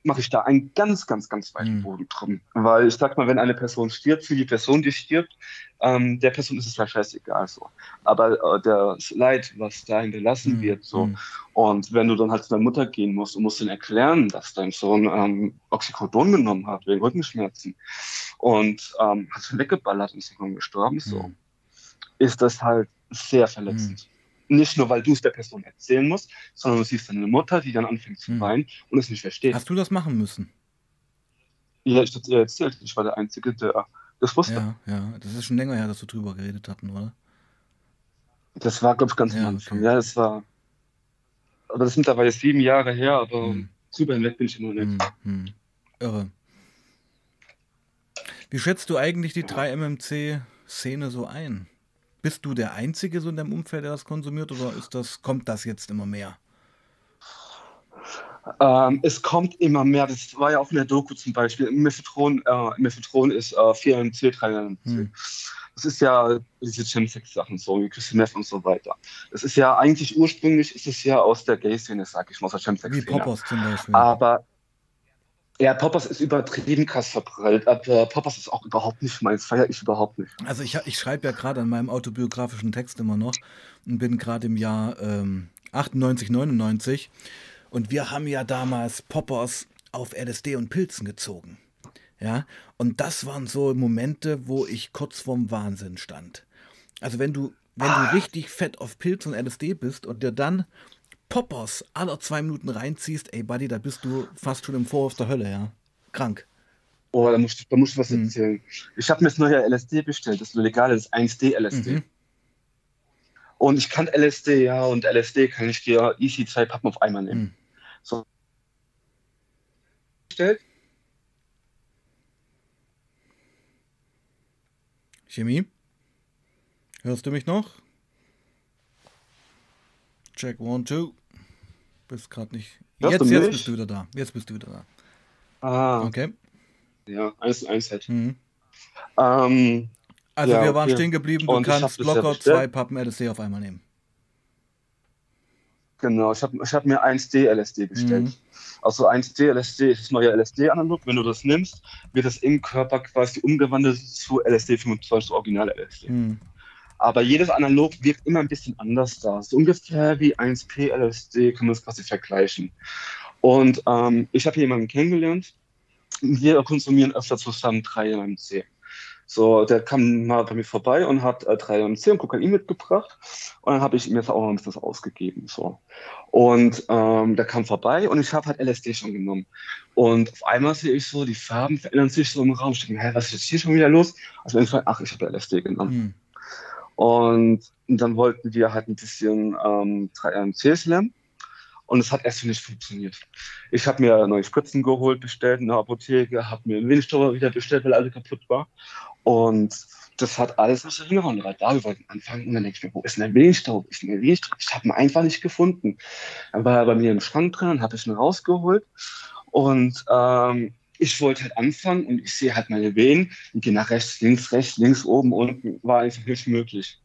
mache ich da einen ganz, ganz, ganz weiten Boden drum. Weil ich sag mal, wenn eine Person stirbt, für die Person, die stirbt, der Person ist es ja scheißegal so. Aber das Leid, was da hinterlassen wird, so. Und wenn du dann halt zu deiner Mutter gehen musst und musst dann erklären, dass dein Sohn Oxycodon genommen hat wegen Rückenschmerzen und hat sich weggeballert und ist dann gestorben, so, ist das halt sehr verletzend. Nicht nur, weil du es der Person erzählen musst, sondern du siehst deine Mutter, die dann anfängt zu weinen und es nicht versteht. Hast du das machen müssen? Ja, ich hatte dir erzählt, ich war der Einzige, der das wusste. Ja, das ist schon länger her, dass wir drüber geredet hatten, oder? Das war, glaube ich, ganz am Anfang. Ja, das war... Aber das sind dabei 7 Jahre her, aber drüber hinweg bin ich immer nicht. Irre. Wie schätzt du eigentlich die 3MMC-Szene so ein? Bist du der Einzige so in deinem Umfeld, der das konsumiert, oder kommt das jetzt immer mehr? Es kommt immer mehr. Das war ja auch in der Doku zum Beispiel. Mephedron ist 4MC, 3MC. Das ist ja diese Chemsex-Sachen, so wie Christine F und so weiter. Das ist ja eigentlich ursprünglich, ist es ja aus der Gay-Szene, sag ich mal, aus der Chemsex-Szene. Wie Poppers zum Beispiel. Aber ja, Poppers ist übertrieben krass verbreitet, aber Poppers ist auch überhaupt nicht meins, feiere ich überhaupt nicht. Also ich schreibe ja gerade an meinem autobiografischen Text immer noch und bin gerade im Jahr 98, 99 und wir haben ja damals Poppers auf LSD und Pilzen gezogen. Ja, und das waren so Momente, wo ich kurz vorm Wahnsinn stand. Also wenn du richtig fett auf Pilz und LSD bist und dir dann Poppers alle 2 Minuten reinziehst, ey Buddy, da bist du fast schon im Vorhof der Hölle, ja. Krank. Oh, da musst du was erzählen. Ich habe mir jetzt neue LSD bestellt, das ist legal, das ist 1D-LSD. Und ich kann LSD, ja, und LSD kann ich dir easy 2 Pappen auf einmal nehmen. So. Cheemy? Hörst du mich noch? Check 1, 2. Bist gerade nicht. Jetzt bist du wieder da. Jetzt bist du wieder da. Ah. Okay. Ja, eins hätte ich. Mhm. Also ja, wir waren stehen geblieben, du kannst locker 2 Pappen LSD auf einmal nehmen. Genau, ich hab mir 1D LSD bestellt. Mhm. Also 1D LSD ist das neue LSD-Analog. Wenn du das nimmst, wird das im Körper quasi umgewandelt zu LSD 25, original LSD. Mhm. Aber jedes Analog wirkt immer ein bisschen anders da. So ungefähr wie 1P LSD kann man es quasi vergleichen. Und ich habe hier jemanden kennengelernt. Wir konsumieren öfter zusammen 3MMC. So, der kam mal bei mir vorbei und hat 3MC und Kokain mitgebracht. Und dann habe ich ihm jetzt auch noch ein bisschen ausgegeben. So. Und der kam vorbei und ich habe halt LSD schon genommen. Und auf einmal sehe ich so, die Farben verändern sich so im Raum. Ich denke, hä, was ist jetzt hier schon wieder los? Also irgendwann, ach, ich habe LSD genommen. Mhm. Und dann wollten wir halt ein bisschen 3MC slammen. Und es hat erst nicht funktioniert. Ich habe mir neue Spritzen geholt, bestellt in der Apotheke, habe mir einen Windstopper wieder bestellt, weil alles kaputt war. Und das hat alles aus der Hinterhand. Wir wollten anfangen und dann denke ich mir, wo ist denn der Windstopper? Ich habe ihn einfach nicht gefunden. Dann war er bei mir im Schrank drin, habe ich ihn rausgeholt. Und ich wollte halt anfangen und ich sehe halt meine Wehen. Ich gehe nach rechts, links, oben, unten. War einfach nicht möglich.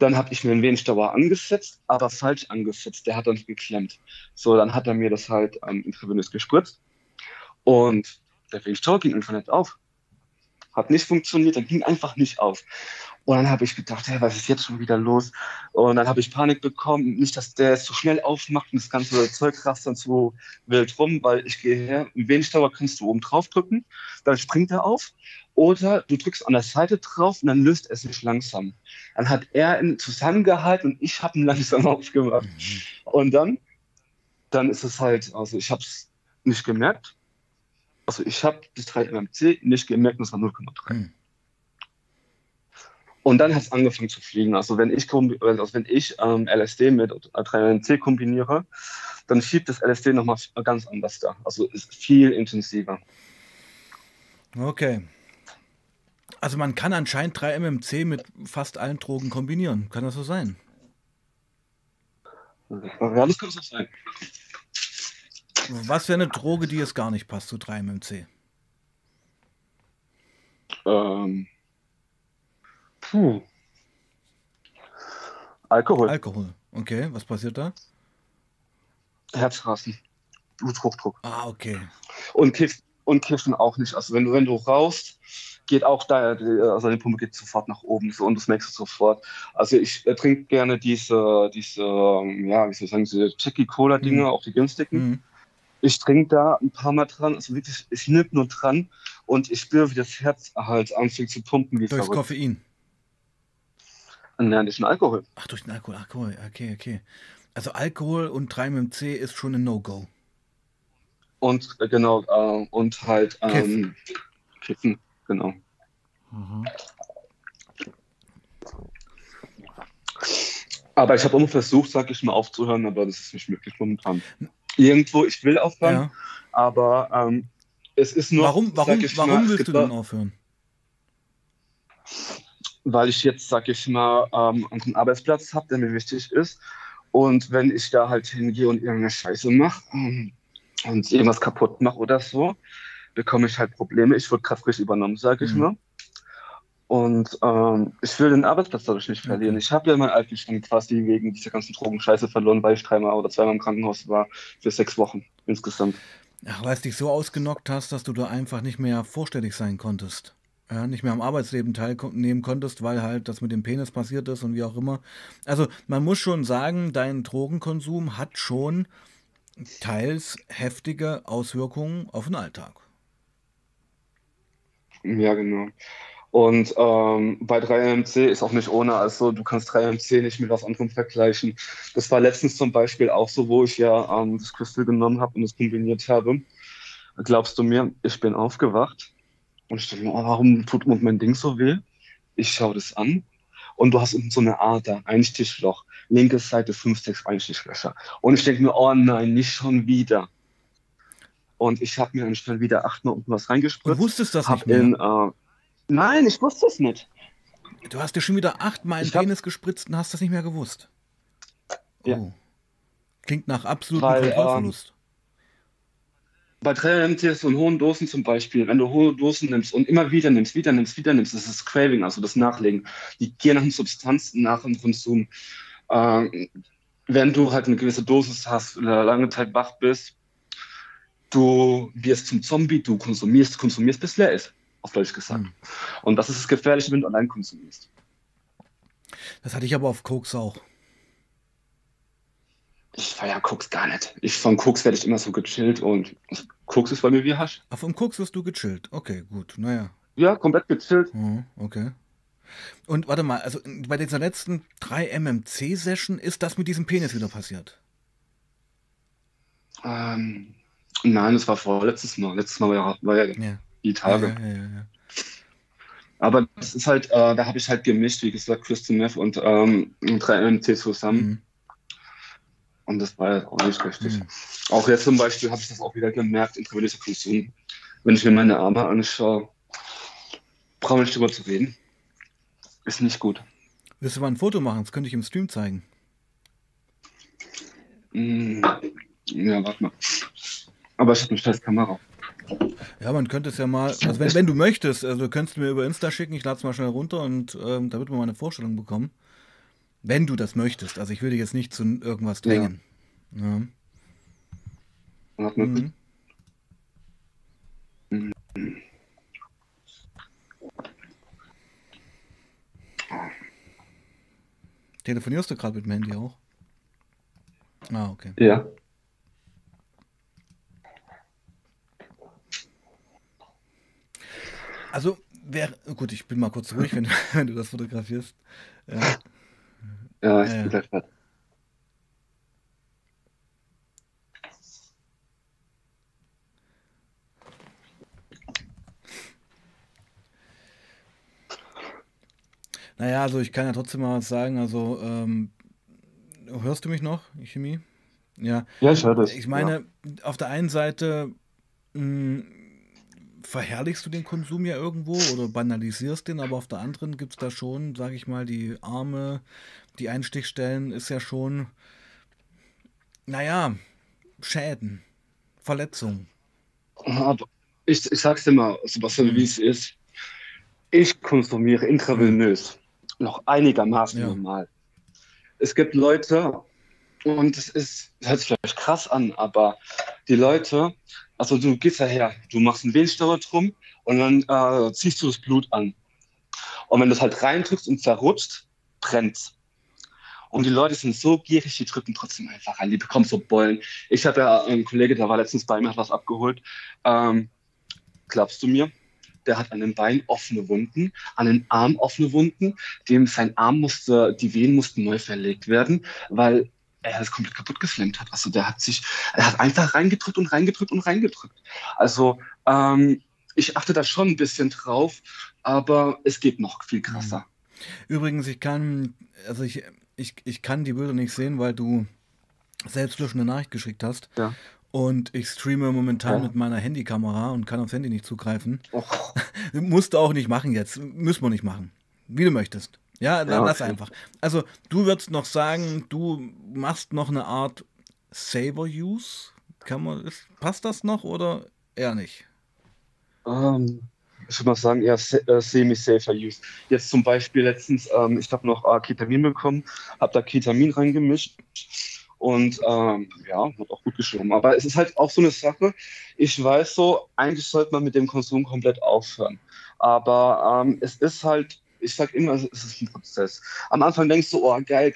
Dann habe ich mir einen Venenstauer angesetzt, aber falsch angesetzt. Der hat dann geklemmt. So, dann hat er mir das halt intravenös gespritzt. Und der Venenstauer ging einfach nicht auf. Hat nicht funktioniert, dann ging einfach nicht auf. Und dann habe ich gedacht, hey, was ist jetzt schon wieder los? Und dann habe ich Panik bekommen. Nicht, dass der es zu schnell aufmacht und das ganze Zeug rast dann so wild rum, weil ich gehe her, einen Venenstauer kannst du oben drauf drücken, dann springt er auf. Oder du drückst an der Seite drauf und dann löst es sich langsam. Dann hat er ihn zusammengehalten und ich habe ihn langsam aufgemacht. Mhm. Und dann ist es halt, also ich habe es nicht gemerkt. Also ich habe das 3MMC nicht gemerkt und es war 0,3. Mhm. Und dann hat es angefangen zu fliegen. Also wenn ich LSD mit 3MMC kombiniere, dann schiebt das LSD nochmal ganz anders da. Also ist viel intensiver. Okay. Also man kann anscheinend 3MMC mit fast allen Drogen kombinieren. Kann das so sein? Ja, das kann so sein. Was wäre eine Droge, die jetzt gar nicht passt zu 3MMC? Alkohol. Alkohol. Okay, was passiert da? Herzrasen. Bluthochdruck. Ah, okay. Und Kiffen auch nicht. Also wenn du rauchst, geht auch da, also die Pumpe geht sofort nach oben, so, und das merkst du sofort. Also ich trinke gerne diese, ja, wie soll ich sagen, diese Jackie-Cola-Dinge, auch die günstigen. Mhm. Ich trinke da ein paar Mal dran, also wirklich, ich nipp nur dran und ich spüre, wie das Herz halt anfängt zu pumpen. Wie durch verrückt. Koffein? Nein, durch den Alkohol. Ach, durch den Alkohol, okay. Also Alkohol und 3MMC ist schon ein No-Go. Und genau, und halt Kiffen. Genau. Mhm. Aber ich habe immer versucht, sag ich mal, aufzuhören, aber das ist nicht möglich momentan. Irgendwo, ich will aufhören, ja. Aber es ist nur. Warum willst du denn aufhören? Weil ich jetzt, sag ich mal, einen Arbeitsplatz habe, der mir wichtig ist. Und wenn ich da halt hingehe und irgendeine Scheiße mache und irgendwas kaputt mache oder so, bekomme ich halt Probleme. Ich wurde gerade frisch übernommen, sage ich mal. Und ich will den Arbeitsplatz dadurch nicht verlieren. Okay. Ich habe ja meinen alten Stand quasi wegen dieser ganzen Drogenscheiße verloren, weil ich 3 oder 2 Mal im Krankenhaus war für 6 Wochen insgesamt. Ach, weil es dich so ausgenockt hast, dass du da einfach nicht mehr vorstellig sein konntest. Ja, nicht mehr am Arbeitsleben teilnehmen konntest, weil halt das mit dem Penis passiert ist und wie auch immer. Also man muss schon sagen, dein Drogenkonsum hat schon teils heftige Auswirkungen auf den Alltag. Ja, genau. Und bei 3MC ist auch nicht ohne, also du kannst 3MC nicht mit was anderem vergleichen. Das war letztens zum Beispiel auch so, wo ich ja das Crystal genommen habe und das kombiniert habe. Glaubst du mir, ich bin aufgewacht und ich dachte mir, oh, warum tut mir mein Ding so weh? Ich schaue das an und du hast unten so eine Ader, ein Stichloch, linke Seite 5, 6 Einstichlöcher. Und ich denke mir, oh nein, nicht schon wieder. Und ich habe mir dann schnell wieder 8 Mal unten was reingespritzt. Du wusstest das nicht mehr? Nein, ich wusste es nicht. Du hast dir schon wieder 8-mal einen Penis gespritzt und hast das nicht mehr gewusst. Oh. Ja. Klingt nach absolutem Kontrollverlust. Bei 3MMC und hohen Dosen zum Beispiel, wenn du hohe Dosen nimmst und immer wieder nimmst, das ist Craving, also das Nachlegen. Die gehen nach den Substanzen nach dem Konsum. Wenn du halt eine gewisse Dosis hast oder lange Zeit wach bist, du wirst zum Zombie, du konsumierst, bis leer ist, auf Deutsch gesagt. Mhm. Und das ist das Gefährliche, wenn du allein konsumierst. Das hatte ich aber auf Koks auch. Ich feiere Koks gar nicht. Von Koks werde ich immer so gechillt und Koks ist bei mir wie Hasch. Ach, vom Koks wirst du gechillt. Okay, gut, naja. Ja, komplett gechillt. Mhm, okay. Und warte mal, also bei dieser letzten 3MMC-Session ist das mit diesem Penis wieder passiert? Nein, das war vorletztes Mal. Letztes Mal war ja die Tage. Ja. Aber das ist halt, da habe ich halt gemischt, wie gesagt, Christine F und 3MMC zusammen. Mhm. Und das war auch nicht richtig. Mhm. Auch jetzt zum Beispiel habe ich das auch wieder gemerkt, intravenöser Konsum. Wenn ich mir meine Arme anschaue, brauche ich nicht drüber zu reden. Ist nicht gut. Willst du mal ein Foto machen? Das könnte ich im Stream zeigen. Mhm. Ja, warte mal. Aber ich habe eine scheiß Kamera. Ja, man könnte es ja mal, also wenn du möchtest, also könntest du mir über Insta schicken, ich lade es mal schnell runter und damit wir mal eine Vorstellung bekommen. Wenn du das möchtest. Also ich würde jetzt nicht zu irgendwas drängen. Ja. Ja. Mhm. Telefonierst du gerade mit dem Handy auch? Ah, okay. Ja. Also, gut, ich bin mal kurz ruhig, wenn du das fotografierst. Ja. Ja, ich bin gleich fertig. Naja, also ich kann ja trotzdem mal was sagen. Also, hörst du mich noch, Cheemy? Ja. Ja, ich höre das. Ich meine, auf der einen Seite verherrlichst du den Konsum ja irgendwo oder banalisierst den, aber auf der anderen gibt es da schon, sage ich mal, die Arme, die Einstichstellen ist ja schon, naja, Schäden, Verletzungen. Aber ich sag's dir mal, Sebastian, wie es ist. Ich konsumiere intravenös noch einigermaßen normal. Es gibt Leute, und das hört sich vielleicht krass an, aber die Leute, also du gehst daher, du machst einen Venenstauer drum und dann ziehst du das Blut an. Und wenn du es halt reindrückst und zerrutscht, brennt's. Und die Leute sind so gierig, die drücken trotzdem einfach rein. Die bekommen so Beulen. Ich habe ja einen Kollege, der war letztens bei mir, hat was abgeholt. Glaubst du mir? Der hat an den Beinen offene Wunden, an den Armen offene Wunden. Die Venen mussten neu verlegt werden, weil er das komplett kaputt geflammt hat. Also er hat einfach reingedrückt. Also ich achte da schon ein bisschen drauf, aber es geht noch viel krasser. Übrigens, ich kann die Bilder nicht sehen, weil du selbst eine Nachricht geschickt hast. Ja. Und ich streame momentan mit meiner Handykamera und kann aufs Handy nicht zugreifen. Och. Musst du auch nicht machen jetzt. Müssen wir nicht machen. Wie du möchtest. Ja, lass einfach. Also du würdest noch sagen, du machst noch eine Art Saber-Use? Passt das noch oder eher nicht? Ich würde mal sagen, eher semi-safer-Use. Jetzt zum Beispiel letztens, ich habe noch Ketamin bekommen, habe da Ketamin reingemischt und hat auch gut geschwommen. Aber es ist halt auch so eine Sache, ich weiß so, eigentlich sollte man mit dem Konsum komplett aufhören. Aber es ist halt, ich sag immer, es ist ein Prozess. Am Anfang denkst du, oh geil,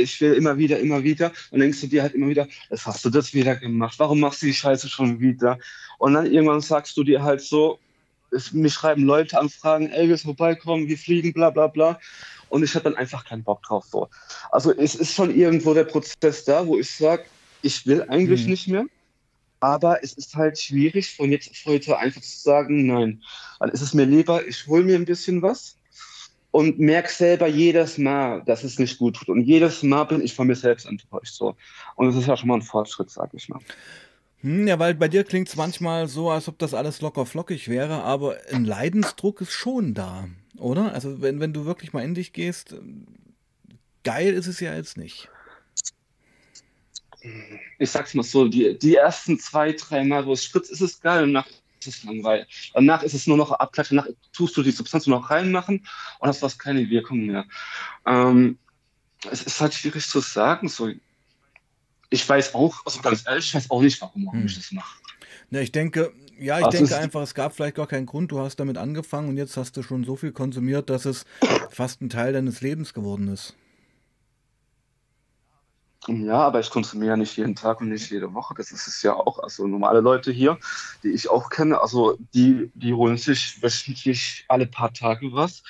ich will immer wieder. Und denkst du dir halt immer wieder, was hast du das wieder gemacht? Warum machst du die Scheiße schon wieder? Und dann irgendwann sagst du dir halt so, mich schreiben Leute an, fragen, ey, willst du vorbeikommen, wir fliegen, bla bla bla. Und ich habe dann einfach keinen Bock drauf. So. Also es ist schon irgendwo der Prozess da, wo ich sage, ich will eigentlich nicht mehr. Aber es ist halt schwierig, von jetzt auf heute einfach zu sagen, nein. Dann ist es mir lieber, ich hole mir ein bisschen was. Und merke selber jedes Mal, dass es nicht gut tut. Und jedes Mal bin ich von mir selbst enttäuscht. So. Und das ist ja schon mal ein Fortschritt, sag ich mal. Ja, weil bei dir klingt es manchmal so, als ob das alles locker flockig wäre, aber ein Leidensdruck ist schon da. Oder? Also wenn du wirklich mal in dich gehst, geil ist es ja jetzt nicht. Ich sag's mal so, die ersten 2, 3 Mal, wo es spritzt, ist es geil und nach ist es langweilig. Danach ist es nur noch Abklatsch, danach tust du die Substanz nur noch reinmachen und hast fast keine Wirkung mehr. Es ist halt schwierig zu sagen. So. Ich weiß auch, also ganz ehrlich, ich weiß auch nicht, warum ich das mache. Ja, ich denke, einfach, es gab vielleicht gar keinen Grund, du hast damit angefangen und jetzt hast du schon so viel konsumiert, dass es fast ein Teil deines Lebens geworden ist. Ja, aber ich konsumiere ja nicht jeden Tag und nicht jede Woche, das ist es ja auch. Also normale Leute hier, die ich auch kenne, also die holen sich wöchentlich alle paar Tage was.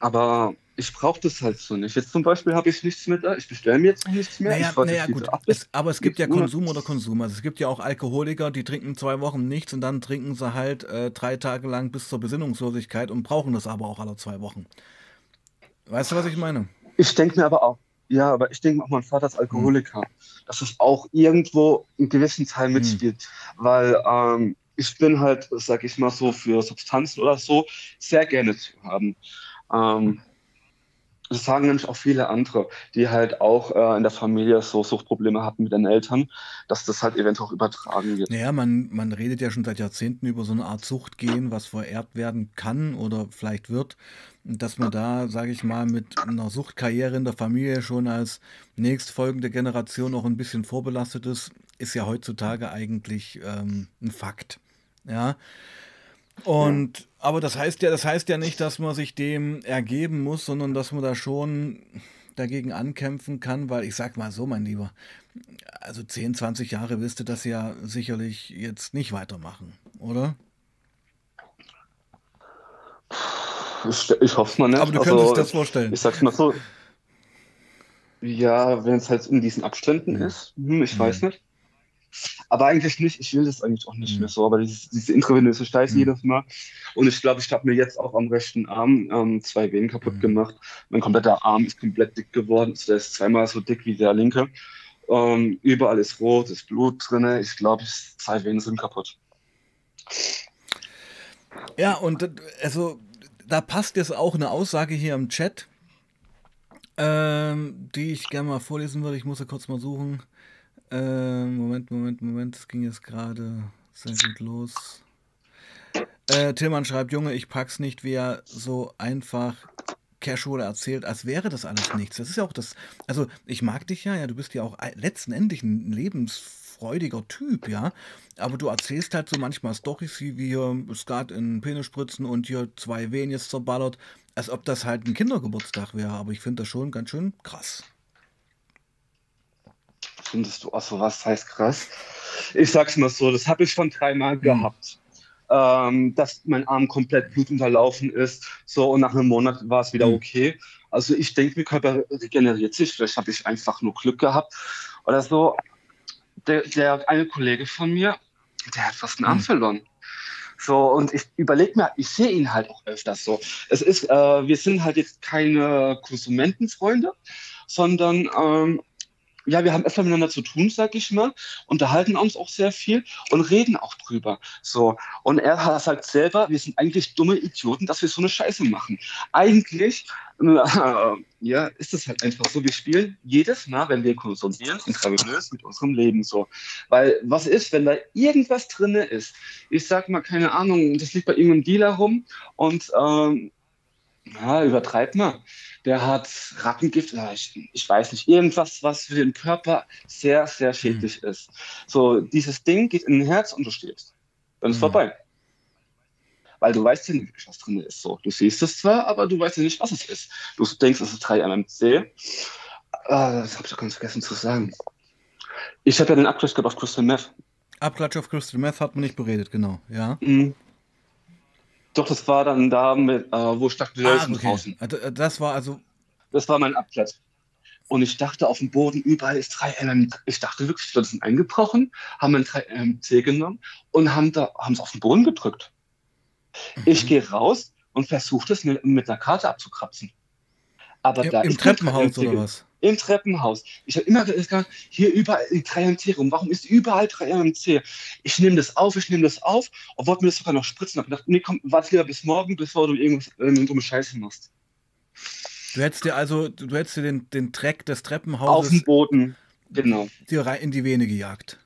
Aber ich brauche das halt so nicht. Jetzt zum Beispiel habe ich nichts mehr da, ich bestelle mir jetzt nichts mehr. Naja gut, aber es gibt ja Konsum oder Konsum. Also es gibt ja auch Alkoholiker, die trinken 2 Wochen nichts und dann trinken sie halt 3 Tage lang bis zur Besinnungslosigkeit und brauchen das aber auch alle 2 Wochen. Weißt du, was ich meine? Ich denke mir aber auch, mein Vater ist Alkoholiker, dass es auch irgendwo einen gewissen Teil mitspielt, weil ich bin halt, sag ich mal so, für Substanzen oder so sehr gerne zu haben. Das sagen nämlich auch viele andere, die halt auch in der Familie so Suchtprobleme hatten mit den Eltern, dass das halt eventuell auch übertragen wird. Naja, man redet ja schon seit Jahrzehnten über so eine Art Suchtgen, was vererbt werden kann oder vielleicht wird, dass man da, sage ich mal, mit einer Suchtkarriere in der Familie schon als nächstfolgende Generation auch ein bisschen vorbelastet ist ja heutzutage eigentlich ein Fakt. Ja. Und aber das heißt ja nicht, dass man sich dem ergeben muss, sondern dass man da schon dagegen ankämpfen kann, weil ich sag mal so, mein Lieber, also 10, 20 Jahre wirst du das ja sicherlich jetzt nicht weitermachen, oder? Ich hoffe es mal nicht. Aber du könntest dir das vorstellen. Ich sag's mal so, ja, wenn es halt in diesen Abständen ist, ich weiß nicht. Aber eigentlich nicht, ich will das eigentlich auch nicht mehr so, aber diese intravenöse Scheiße jedes Mal. Und ich glaube, ich habe mir jetzt auch am rechten Arm 2 Venen kaputt gemacht. Mein kompletter Arm ist komplett dick geworden, also der ist 2-mal so dick wie der linke. Überall ist rot, ist Blut drin, ich glaube, 2 Venen sind kaputt. Ja, und also da passt jetzt auch eine Aussage hier im Chat, die ich gerne mal vorlesen würde, ich muss ja kurz mal suchen. Moment, das ging jetzt gerade sehr gut los. Tillmann schreibt, Junge, ich pack's nicht, wer so einfach casual erzählt, als wäre das alles nichts. Das ist ja auch das, also ich mag dich ja, du bist ja auch letztendlich ein lebensfreudiger Typ, ja, aber du erzählst halt so manchmal Storys, wie hier Skat in Penis spritzen und hier 2 Venen jetzt zerballert, als ob das halt ein Kindergeburtstag wäre, aber ich finde das schon ganz schön krass. Findest du auch so was, heißt krass. Ich sag's mal so, das habe ich schon 3 Mal gehabt, dass mein Arm komplett blutunterlaufen ist, so, und nach einem Monat war es wieder okay. Also ich denke, mein Körper regeneriert sich, vielleicht habe ich einfach nur Glück gehabt oder so. Der eine Kollege von mir, der hat fast einen Arm verloren. So, und ich überlege mir, ich sehe ihn halt auch öfters so. Es ist, wir sind halt jetzt keine Konsumentenfreunde, sondern ja, wir haben öfter miteinander zu tun, sag ich mal, unterhalten uns auch sehr viel und reden auch drüber. So. Und er sagt selber, wir sind eigentlich dumme Idioten, dass wir so eine Scheiße machen. Eigentlich ja, ist es halt einfach so, wir spielen jedes Mal, wenn wir konsumieren, intravenös mit unserem Leben so. Weil was ist, wenn da irgendwas drin ist? Ich sag mal, keine Ahnung, das liegt bei irgendeinem Dealer rum und ja, übertreibt mal. Der hat Rattengift, ich weiß nicht, irgendwas, was für den Körper sehr, sehr schädlich ist. So, dieses Ding geht in den Herz und du stirbst. Dann ist es vorbei. Weil du weißt ja nicht, was drin ist. So, du siehst es zwar, aber du weißt ja nicht, was es ist. Du denkst, es ist 3MMC. Das habe ich ganz vergessen zu sagen. Ich habe ja den Abklatsch gehabt auf Christine F. Abklatsch auf Christine F hat man nicht beredet, genau. Ja. Doch, das war dann da, wo ich dachte, da ist ein draußen. Das war also. Das war mein Abklatsch. Und ich dachte, auf dem Boden überall ist 3MMC. Ich dachte wirklich, die Leute sind eingebrochen, haben ein 3MMC genommen und haben es auf den Boden gedrückt. Ich gehe raus und versuche das mit einer Karte abzukratzen. Aber da im Treppenhaus oder was? Im Treppenhaus. Ich habe immer gesagt, hier überall 3MC rum. Warum ist überall 3MC? Ich nehme das auf. Und wollte mir das sogar noch spritzen. Ich habe gedacht, nee, komm, warte lieber bis morgen, bevor du irgendwas dumme Scheiße machst. Du hättest dir den Dreck des Treppenhauses auf den Boden, genau, dir rein in die Vene gejagt.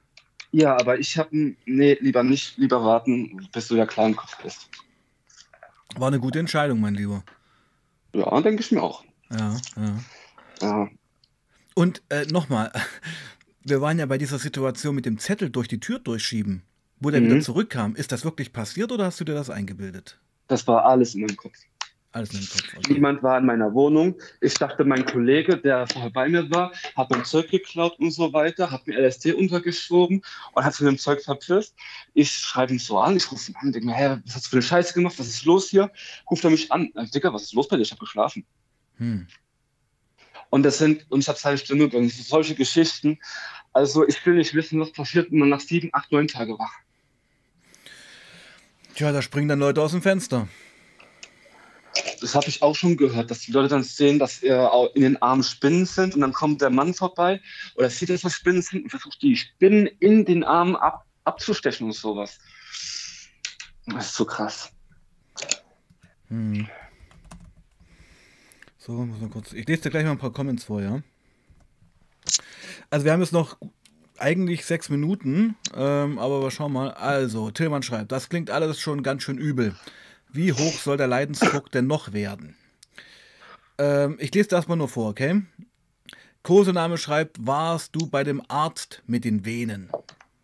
Ja, aber ich habe, nee, lieber nicht, lieber warten, bis du ja klar im Kopf bist. War eine gute Entscheidung, mein Lieber. Ja, denke ich mir auch. Ja. Und nochmal, wir waren ja bei dieser Situation mit dem Zettel durch die Tür durchschieben, wo der wieder zurückkam. Ist das wirklich passiert oder hast du dir das eingebildet? Das war alles in meinem Kopf. Alles in meinem Kopf. Okay. Niemand war in meiner Wohnung. Ich dachte, mein Kollege, der vorher bei mir war, hat mein Zeug geklaut und so weiter, hat mir LSD untergeschoben und hat von dem Zeug verpisst. Ich schreibe ihn so an, ich rufe ihn an, denke mir, hä, was hast du für eine Scheiße gemacht, was ist los hier? Ruft er mich an, Digga, was ist los bei dir, ich habe geschlafen. Und ich habe seine Stimme drin, solche Geschichten. Also ich will nicht wissen, was passiert, wenn man nach 7, 8, 9 Tagen wach. Tja, da springen dann Leute aus dem Fenster. Das habe ich auch schon gehört, dass die Leute dann sehen, dass in den Armen Spinnen sind und dann kommt der Mann vorbei oder sieht, dass das Spinnen sind und versucht, die Spinnen in den Armen abzustechen und sowas. Das ist so krass. So, muss man kurz. Ich lese dir gleich mal ein paar Comments vor, ja? Also wir haben jetzt noch eigentlich 6 Minuten, aber wir schauen mal. Also, Tillmann schreibt, das klingt alles schon ganz schön übel. Wie hoch soll der Leidensdruck denn noch werden? Ich lese das mal nur vor, okay? Kosename schreibt, warst du bei dem Arzt mit den Venen?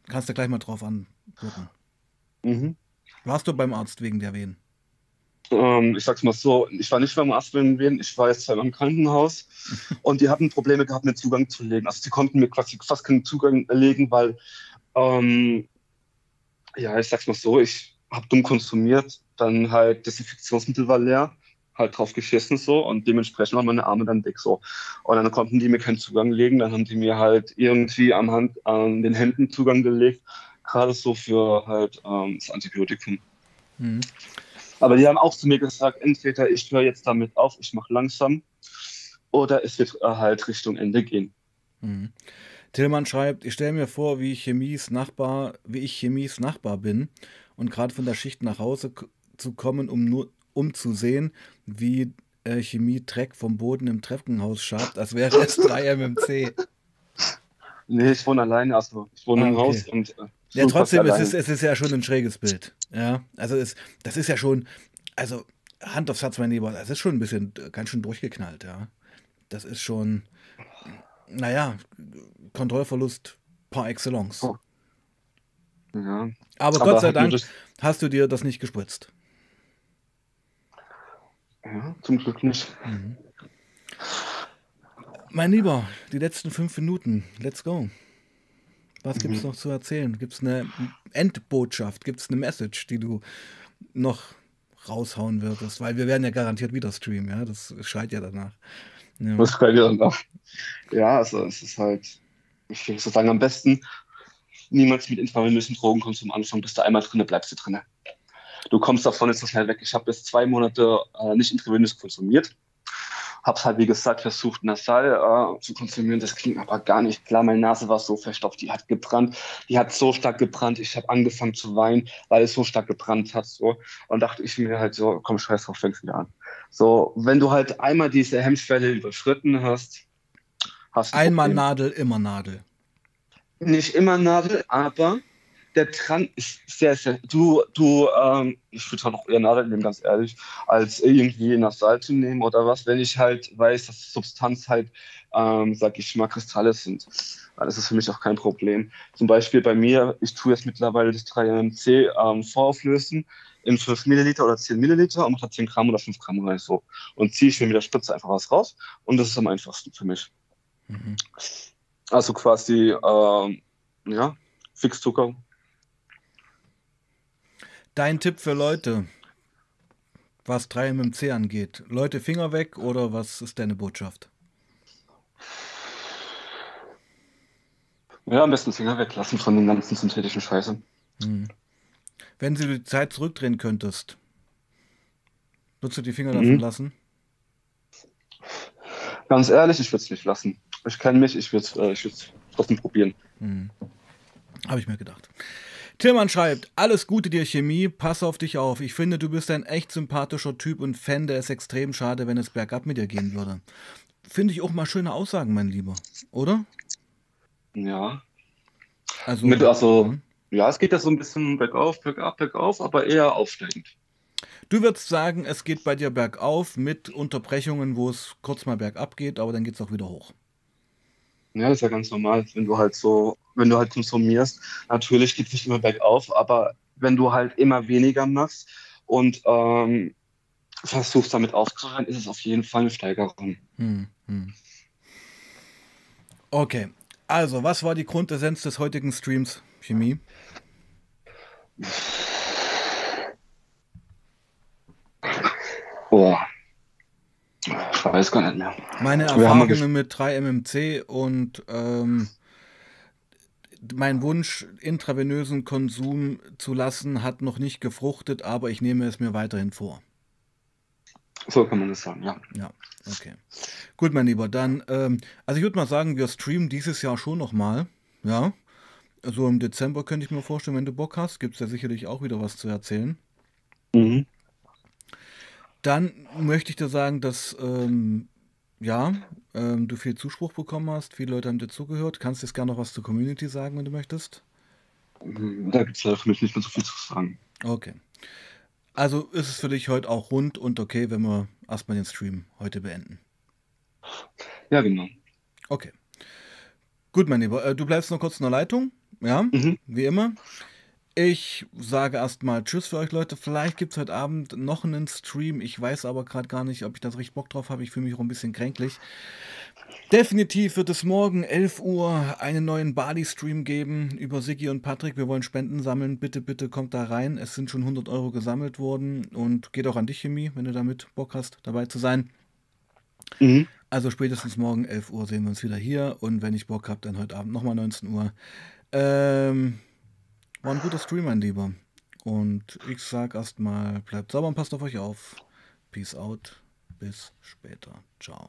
Kannst du gleich mal drauf angucken. Warst du beim Arzt wegen der Venen? Ich sag's mal so, ich war nicht beim Arzt wegen Venen, ich war jetzt zweimal im Krankenhaus und die hatten Probleme gehabt, mir Zugang zu legen. Also sie konnten mir quasi fast keinen Zugang legen, weil, ja, ich sag's mal so, ich habe dumm konsumiert, dann halt Desinfektionsmittel war leer, halt drauf geschissen so und dementsprechend waren meine Arme dann weg so. Und dann konnten die mir keinen Zugang legen, dann haben die mir halt irgendwie an den Händen Zugang gelegt, gerade so für halt das Antibiotikum. Aber die haben auch zu mir gesagt, entweder ich höre jetzt damit auf, ich mache langsam, oder es wird halt Richtung Ende gehen. Tillmann schreibt, ich stelle mir vor, wie ich Chemys Nachbar bin und gerade von der Schicht nach Hause zu kommen, um zu sehen, wie Chemie Dreck vom Boden im Treppenhaus schabt, als wäre es 3MMC. Nee, ich wohne alleine, also ich wohne im Haus und... ja, trotzdem, es ist ja schon ein schräges Bild. Ja, also das ist ja schon, also Hand aufs Herz, mein Lieber, das ist schon ein bisschen, ganz schön durchgeknallt, ja. Das ist schon, naja, Kontrollverlust par excellence. Oh. Ja. Aber Gott sei Dank hast du dir das nicht gespritzt. Ja, zum Glück nicht. Mein Lieber, die letzten 5 Minuten, let's go. Was gibt es noch zu erzählen? Gibt es eine Endbotschaft? Gibt es eine Message, die du noch raushauen würdest? Weil wir werden ja garantiert wieder streamen, ja? Das schreit ja danach. Ja. Das schreit ja danach. Ja, also es ist halt, ich würde sagen, am besten niemals mit intravenösen Drogenkonsum anfangen, bis du einmal drinne bleibst, du drinne. Du kommst davon jetzt so schnell weg. Ich habe bis 2 Monate nicht intravenös konsumiert. Hab's halt, wie gesagt, versucht, nasal zu konsumieren. Das ging aber gar nicht klar. Meine Nase war so verstopft, die hat gebrannt. Die hat so stark gebrannt. Ich habe angefangen zu weinen, weil es so stark gebrannt hat. So. Und dachte ich mir halt so, komm, scheiß drauf, fängst wieder an. So, wenn du halt einmal diese Hemmschwelle überschritten hast, hast du einmal Probleme. Nadel, immer Nadel. Nicht immer Nadel, aber der Trank ist sehr, sehr... ich würde halt auch eher Nadel nehmen, ganz ehrlich, als irgendwie Nasal zu nehmen oder was, wenn ich halt weiß, dass Substanz halt, sag ich mal, Kristalle sind. Das ist für mich auch kein Problem. Zum Beispiel bei mir, ich tue jetzt mittlerweile das 3MMC vorauflösen in 5 Milliliter oder 10 Milliliter und mache da 10 Gramm oder 5 Gramm rein so. Und ziehe ich mir mit der Spritze einfach was raus und das ist am einfachsten für mich. Also quasi, ja, Fixzucker. Dein Tipp für Leute, was 3MMC angeht. Leute, Finger weg oder was ist deine Botschaft? Ja, am besten Finger weglassen von den ganzen synthetischen Scheiße. Wenn du die Zeit zurückdrehen könntest, würdest du die Finger davon lassen? Ganz ehrlich, ich würde es nicht lassen. Ich kenne mich, ich würde es trotzdem probieren. Mhm. Habe ich mir gedacht. Tillmann schreibt, alles Gute dir, Cheemy, pass auf dich auf. Ich finde, du bist ein echt sympathischer Typ und fände es extrem schade, wenn es bergab mit dir gehen würde. Finde ich auch mal schöne Aussagen, mein Lieber, oder? Ja. Also, ja, es geht ja so ein bisschen bergauf, bergab, bergauf, aber eher aufsteigend. Du würdest sagen, es geht bei dir bergauf mit Unterbrechungen, wo es kurz mal bergab geht, aber dann geht es auch wieder hoch. Ja, das ist ja ganz normal, wenn du halt so, wenn du halt konsumierst, natürlich geht es nicht immer bergauf, aber wenn du halt immer weniger machst und versuchst damit aufzuhören, ist es auf jeden Fall eine Steigerung. Hm, hm. Okay, also was war die Grundessenz des heutigen Streams, Cheemy? Boah. Ich weiß gar nicht mehr. Meine Erfahrungen mit 3MMC und mein Wunsch, intravenösen Konsum zu lassen, hat noch nicht gefruchtet, aber ich nehme es mir weiterhin vor. So kann man das sagen, ja. Ja, okay. Gut, mein Lieber, dann, also ich würde mal sagen, wir streamen dieses Jahr schon nochmal, ja. So im Dezember könnte ich mir vorstellen, wenn du Bock hast, gibt es ja sicherlich auch wieder was zu erzählen. Mhm. Dann möchte ich dir sagen, dass du viel Zuspruch bekommen hast, viele Leute haben dir zugehört. Kannst du jetzt gerne noch was zur Community sagen, wenn du möchtest? Da gibt es ja für mich nicht mehr so viel zu sagen. Okay. Also ist es für dich heute auch rund und okay, wenn wir erstmal den Stream heute beenden? Ja, genau. Okay. Gut, mein Lieber, du bleibst noch kurz in der Leitung, ja, wie immer. Ich sage erstmal Tschüss für euch, Leute. Vielleicht gibt es heute Abend noch einen Stream. Ich weiß aber gerade gar nicht, ob ich da richtig Bock drauf habe. Ich fühle mich auch ein bisschen kränklich. Definitiv wird es morgen 11 Uhr einen neuen Bali-Stream geben über Siggi und Patrick. Wir wollen Spenden sammeln. Bitte, bitte kommt da rein. Es sind schon 100 Euro gesammelt worden. Und geht auch an dich, Cheemy, wenn du damit Bock hast, dabei zu sein. Mhm. Also spätestens morgen 11 Uhr sehen wir uns wieder hier. Und wenn ich Bock habe, dann heute Abend nochmal 19 Uhr. War ein guter Stream, mein Lieber. Und ich sag erstmal, bleibt sauber und passt auf euch auf. Peace out. Bis später. Ciao.